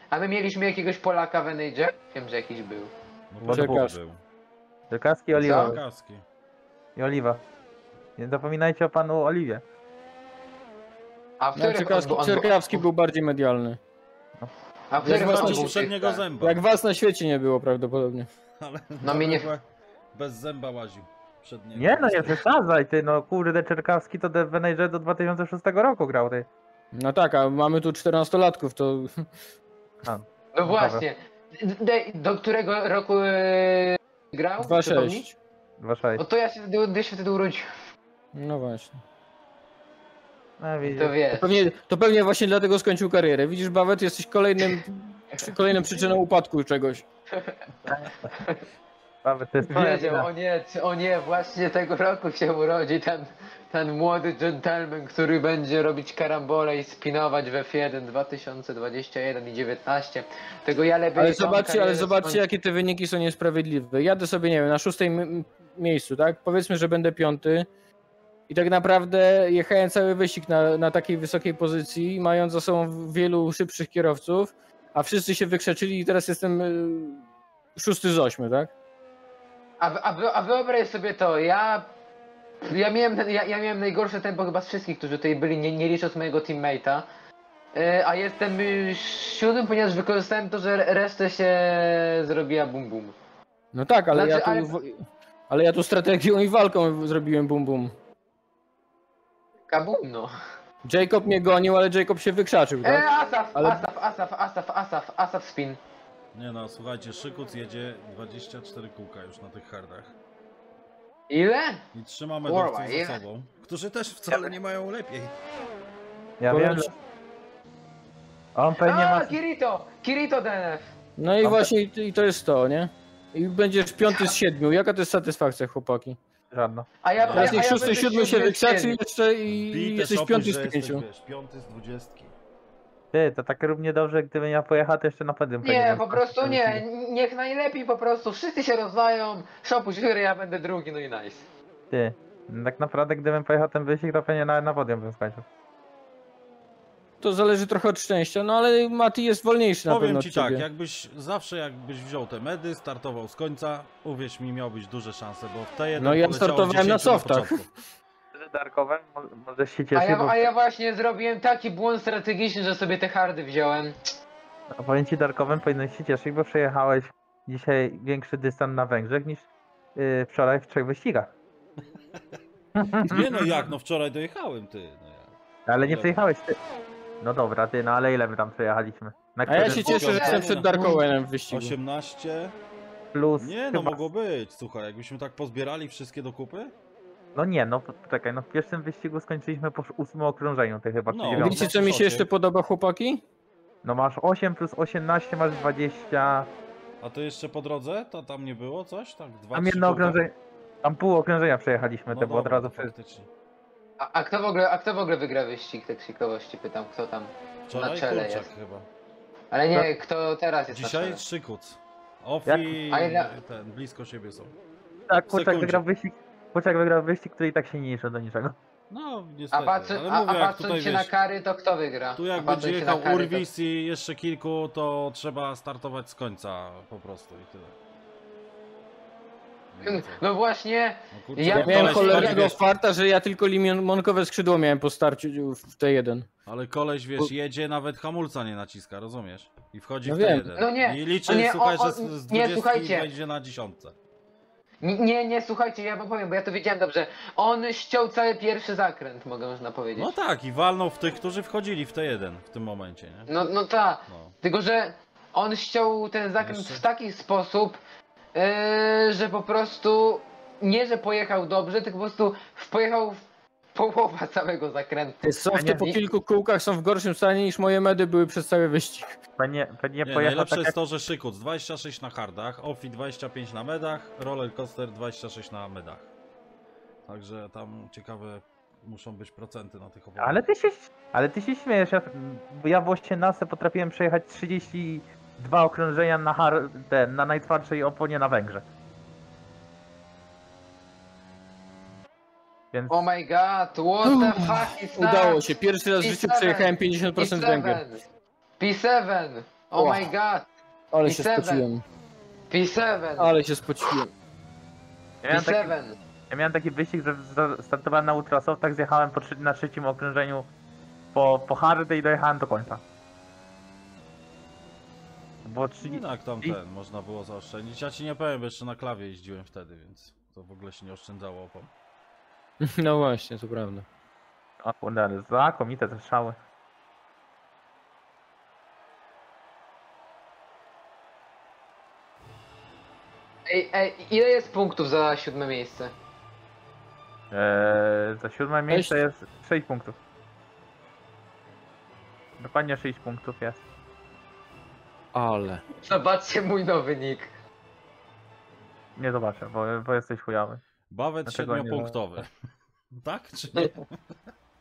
a my mieliśmy jakiegoś Polaka w N H L? Wiem, że jakiś był. No był. Czerkawski i Oliwa. Czerkawski. I Oliwa. Nie zapominajcie o panu Oliwie. A no, Czerkawski, on, on, Czerkawski on... był bardziej medialny. No. A jak was, poprzedniego zęba. Jak was na świecie nie było prawdopodobnie. Ale no mi nie... Bez zęba łaził. Przedniego. Nie no, nie przesadzaj ty, no kurde Czerkawski to w N H L do dwa tysiące szóstego roku grał ty. No tak, a mamy tu czternastolatków to... A, no właśnie, do którego roku grał? dwa sześć. dwa sześć. No to ja się wtedy, się wtedy urodziłem. No właśnie. No, to, to, pewnie, to pewnie właśnie dlatego skończył karierę. Widzisz, Bawet, jesteś kolejnym, kolejną przyczyną upadku czegoś. Bawet, to jest wiedział, o nie, o nie, właśnie tego roku się urodzi ten, ten młody gentleman, który będzie robić karambole i spinować w F jeden dwa tysiące dwadzieścia jeden i dziewiętnaście. Tego ja lepiej. Ale zobaczcie, ale zobaczcie skończy... jakie te wyniki są niesprawiedliwe. Jadę sobie, nie wiem, na szóstym miejscu, tak? Powiedzmy, że będę piąty. I tak naprawdę jechałem cały wyścig na, na takiej wysokiej pozycji, mając za sobą wielu szybszych kierowców, a wszyscy się wykrzeczyli i teraz jestem y, szósty z ośmiu, tak? A, a, a wyobraź sobie to, ja, ja, miałem, ja, ja miałem najgorsze tempo chyba z wszystkich, którzy tutaj byli, nie, nie licząc mojego teammate'a, y, a jestem siódmym, ponieważ wykorzystałem to, że resztę się zrobiła bum bum. No tak, ale, znaczy, ja, tu, ale... ale ja tu strategią i walką zrobiłem bum bum. Kabum, no. Jacob mnie gonił, ale Jacob się wykrzaczył, tak? E, Asaf, ale... Asaf, Asaf, Asaf, Asaf, Asaf spin. Nie no, słuchajcie, Szykuc jedzie dwadzieścia cztery kółka już na tych hardach. Ile? I trzymamy dowców za sobą, którzy też wcale ja... nie mają lepiej. Ja Bo wiem, że... On pewnie A, ma... Kirito! Kirito D N F! No i On właśnie, pe... i to jest to, nie? I będziesz piąty z siedmiu, jaka to jest satysfakcja, chłopaki? Żadno. A ja Teraz niech szósty, siódmy się wykrzaczy jeszcze i jesteś piąty z pięciu. Piąty z dwudziestki. Ty, to tak równie dobrze, gdybym ja pojechał, to jeszcze na podium. Nie, po prostu nie. Niech najlepiej po prostu wszyscy się rozdają, szopu dziury, ja będę drugi, no i nice. Ty, tak naprawdę gdybym pojechał ten wyścig, to pewnie na, na podium bym skończył. To zależy trochę od szczęścia, no ale Mati jest wolniejszy na pewno. Powiem ci tak, jakbyś zawsze jakbyś wziął te medy, startował z końca, uwierz mi, miałbyś duże szanse, bo w tej jednej. No ja startowałem na softach. Darkowen, może się cieszyć, a, ja, bo... a ja właśnie zrobiłem taki błąd strategiczny, że sobie te hardy wziąłem. A powiem ci, Darkowen, powinieneś się cieszyć, bo przejechałeś dzisiaj większy dystans na Węgrzech niż yy, wczoraj w trzech wyścigach. Nie no jak, no wczoraj dojechałem ty. No ja. Ale nie ile przejechałeś ty. No dobra ty, no ale ile my tam przejechaliśmy? Na a ja się cieszę, że jestem przed Darkowenem w wyścigu. osiemnaście plus... Nie no chyba... mogło być, słuchaj, jakbyśmy tak pozbierali wszystkie do kupy? No nie, no czekaj, no w pierwszym wyścigu skończyliśmy po ósmym okrążeniu, ty chyba. No, widzicie co mi się jeszcze podoba, chłopaki? No masz osiem plus osiemnaście, masz dwadzieścia. A to jeszcze po drodze? To tam nie było coś? Tak, dwa, tam jedno okrążenie. Tam pół okrążenia przejechaliśmy, no to było od razu przejechaliśmy. A, a, kto w ogóle, a kto w ogóle wygra wyścig, tak z ciekawości pytam, kto tam wczoraj na czele jest? Chyba. Ale nie, to... kto teraz jest dzisiaj na czele? Dzisiaj Szykuc. Ofi ja... ten, blisko siebie są. Tak, Kurczak wygrał wyścig. Pociak wygrał wyścig, który i tak się nie liczy do niczego. No, niestety. A patrząc się wiesz, na kary, to kto wygra? Tu jak będzie jechał Urwis to... i jeszcze kilku, to trzeba startować z końca po prostu i tyle. No, no właśnie, no kurczę, ja miałem cholernego farta, że ja tylko limonkowe skrzydło miałem po starciu w T jeden. Ale koleś, wiesz, jedzie, nawet hamulca nie naciska, rozumiesz? I wchodzi no w T jeden. No nie, i liczy, no nie, słuchaj, o, o, że z dwudziestki wejdzie na dziesiątce. Nie, nie, słuchajcie, ja wam powiem, bo ja to wiedziałem dobrze. On ściął cały pierwszy zakręt, mogę można powiedzieć. No tak, i walnął w tych, którzy wchodzili w T jeden w tym momencie, nie? No, no tak, no. Tylko że on ściął ten zakręt jeszcze w taki sposób, yy, że po prostu nie, że pojechał dobrze, tylko po prostu pojechał w połowa całego zakrętu. Softy po kilku kółkach są w gorszym stanie niż moje medy były przez cały wyścig. Panie, panie nie, najlepsze tak jest to, że Szykuc dwadzieścia sześć na hardach, Ofi dwadzieścia pięć na medach, Roller Coaster dwadzieścia sześć na medach. Także tam ciekawe muszą być procenty na tych oponach. Ale ty się, ale ty się śmiejesz, ja, ja w osiemnaście potrafiłem przejechać trzydzieści dwa okrążenia na, hard, ten, na najtwardszej oponie na Węgrzech. Więc... Oh my god, what the fuck is that? Udało się, pierwszy raz w życiu przejechałem pięćdziesiąt procent Węgier. P siedem, oh wow. My god. Ale P siedem. Się spociłem. P siedem. Ale się spociłem. Ja miałem, taki, ja miałem taki wyścig, że startowałem na Ultrasoftach, zjechałem po, na trzecim okrążeniu po, po hardy i dojechałem do końca. Bo trzy... no tak tam ten, można było zaoszczędzić. Ja ci nie powiem, bo jeszcze na klawie jeździłem wtedy, więc to w ogóle się nie oszczędzało opon. No właśnie, to prawda. A kurde, znakomite te szały. Ej, ej, ile jest punktów za siódme miejsce? Eee, za siódme miejsce jest sześć punktów. Dokładnie sześć punktów jest. Ale... Zobaczcie mój nowy nick. Nie zobaczę, bo, bo jesteś chujawy. Bawet siedmiopunktowy. Tak czy nie?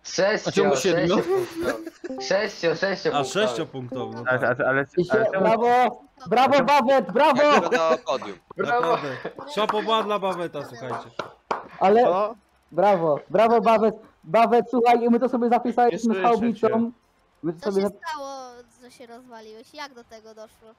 Sześcio, sześcio, sześcio a sześciopunktowy. No tak. ale, ale, ale... Brawo! Brawo Bawet! Brawo! Ja podium. Brawo! Szapoba dla Baweta, słuchajcie. Ale... Co? Brawo! Brawo Bawet! Bawet, słuchaj, my to sobie zapisaliśmy z Chałbicą. Co się stało, że się rozwaliłeś? Jak do tego doszło?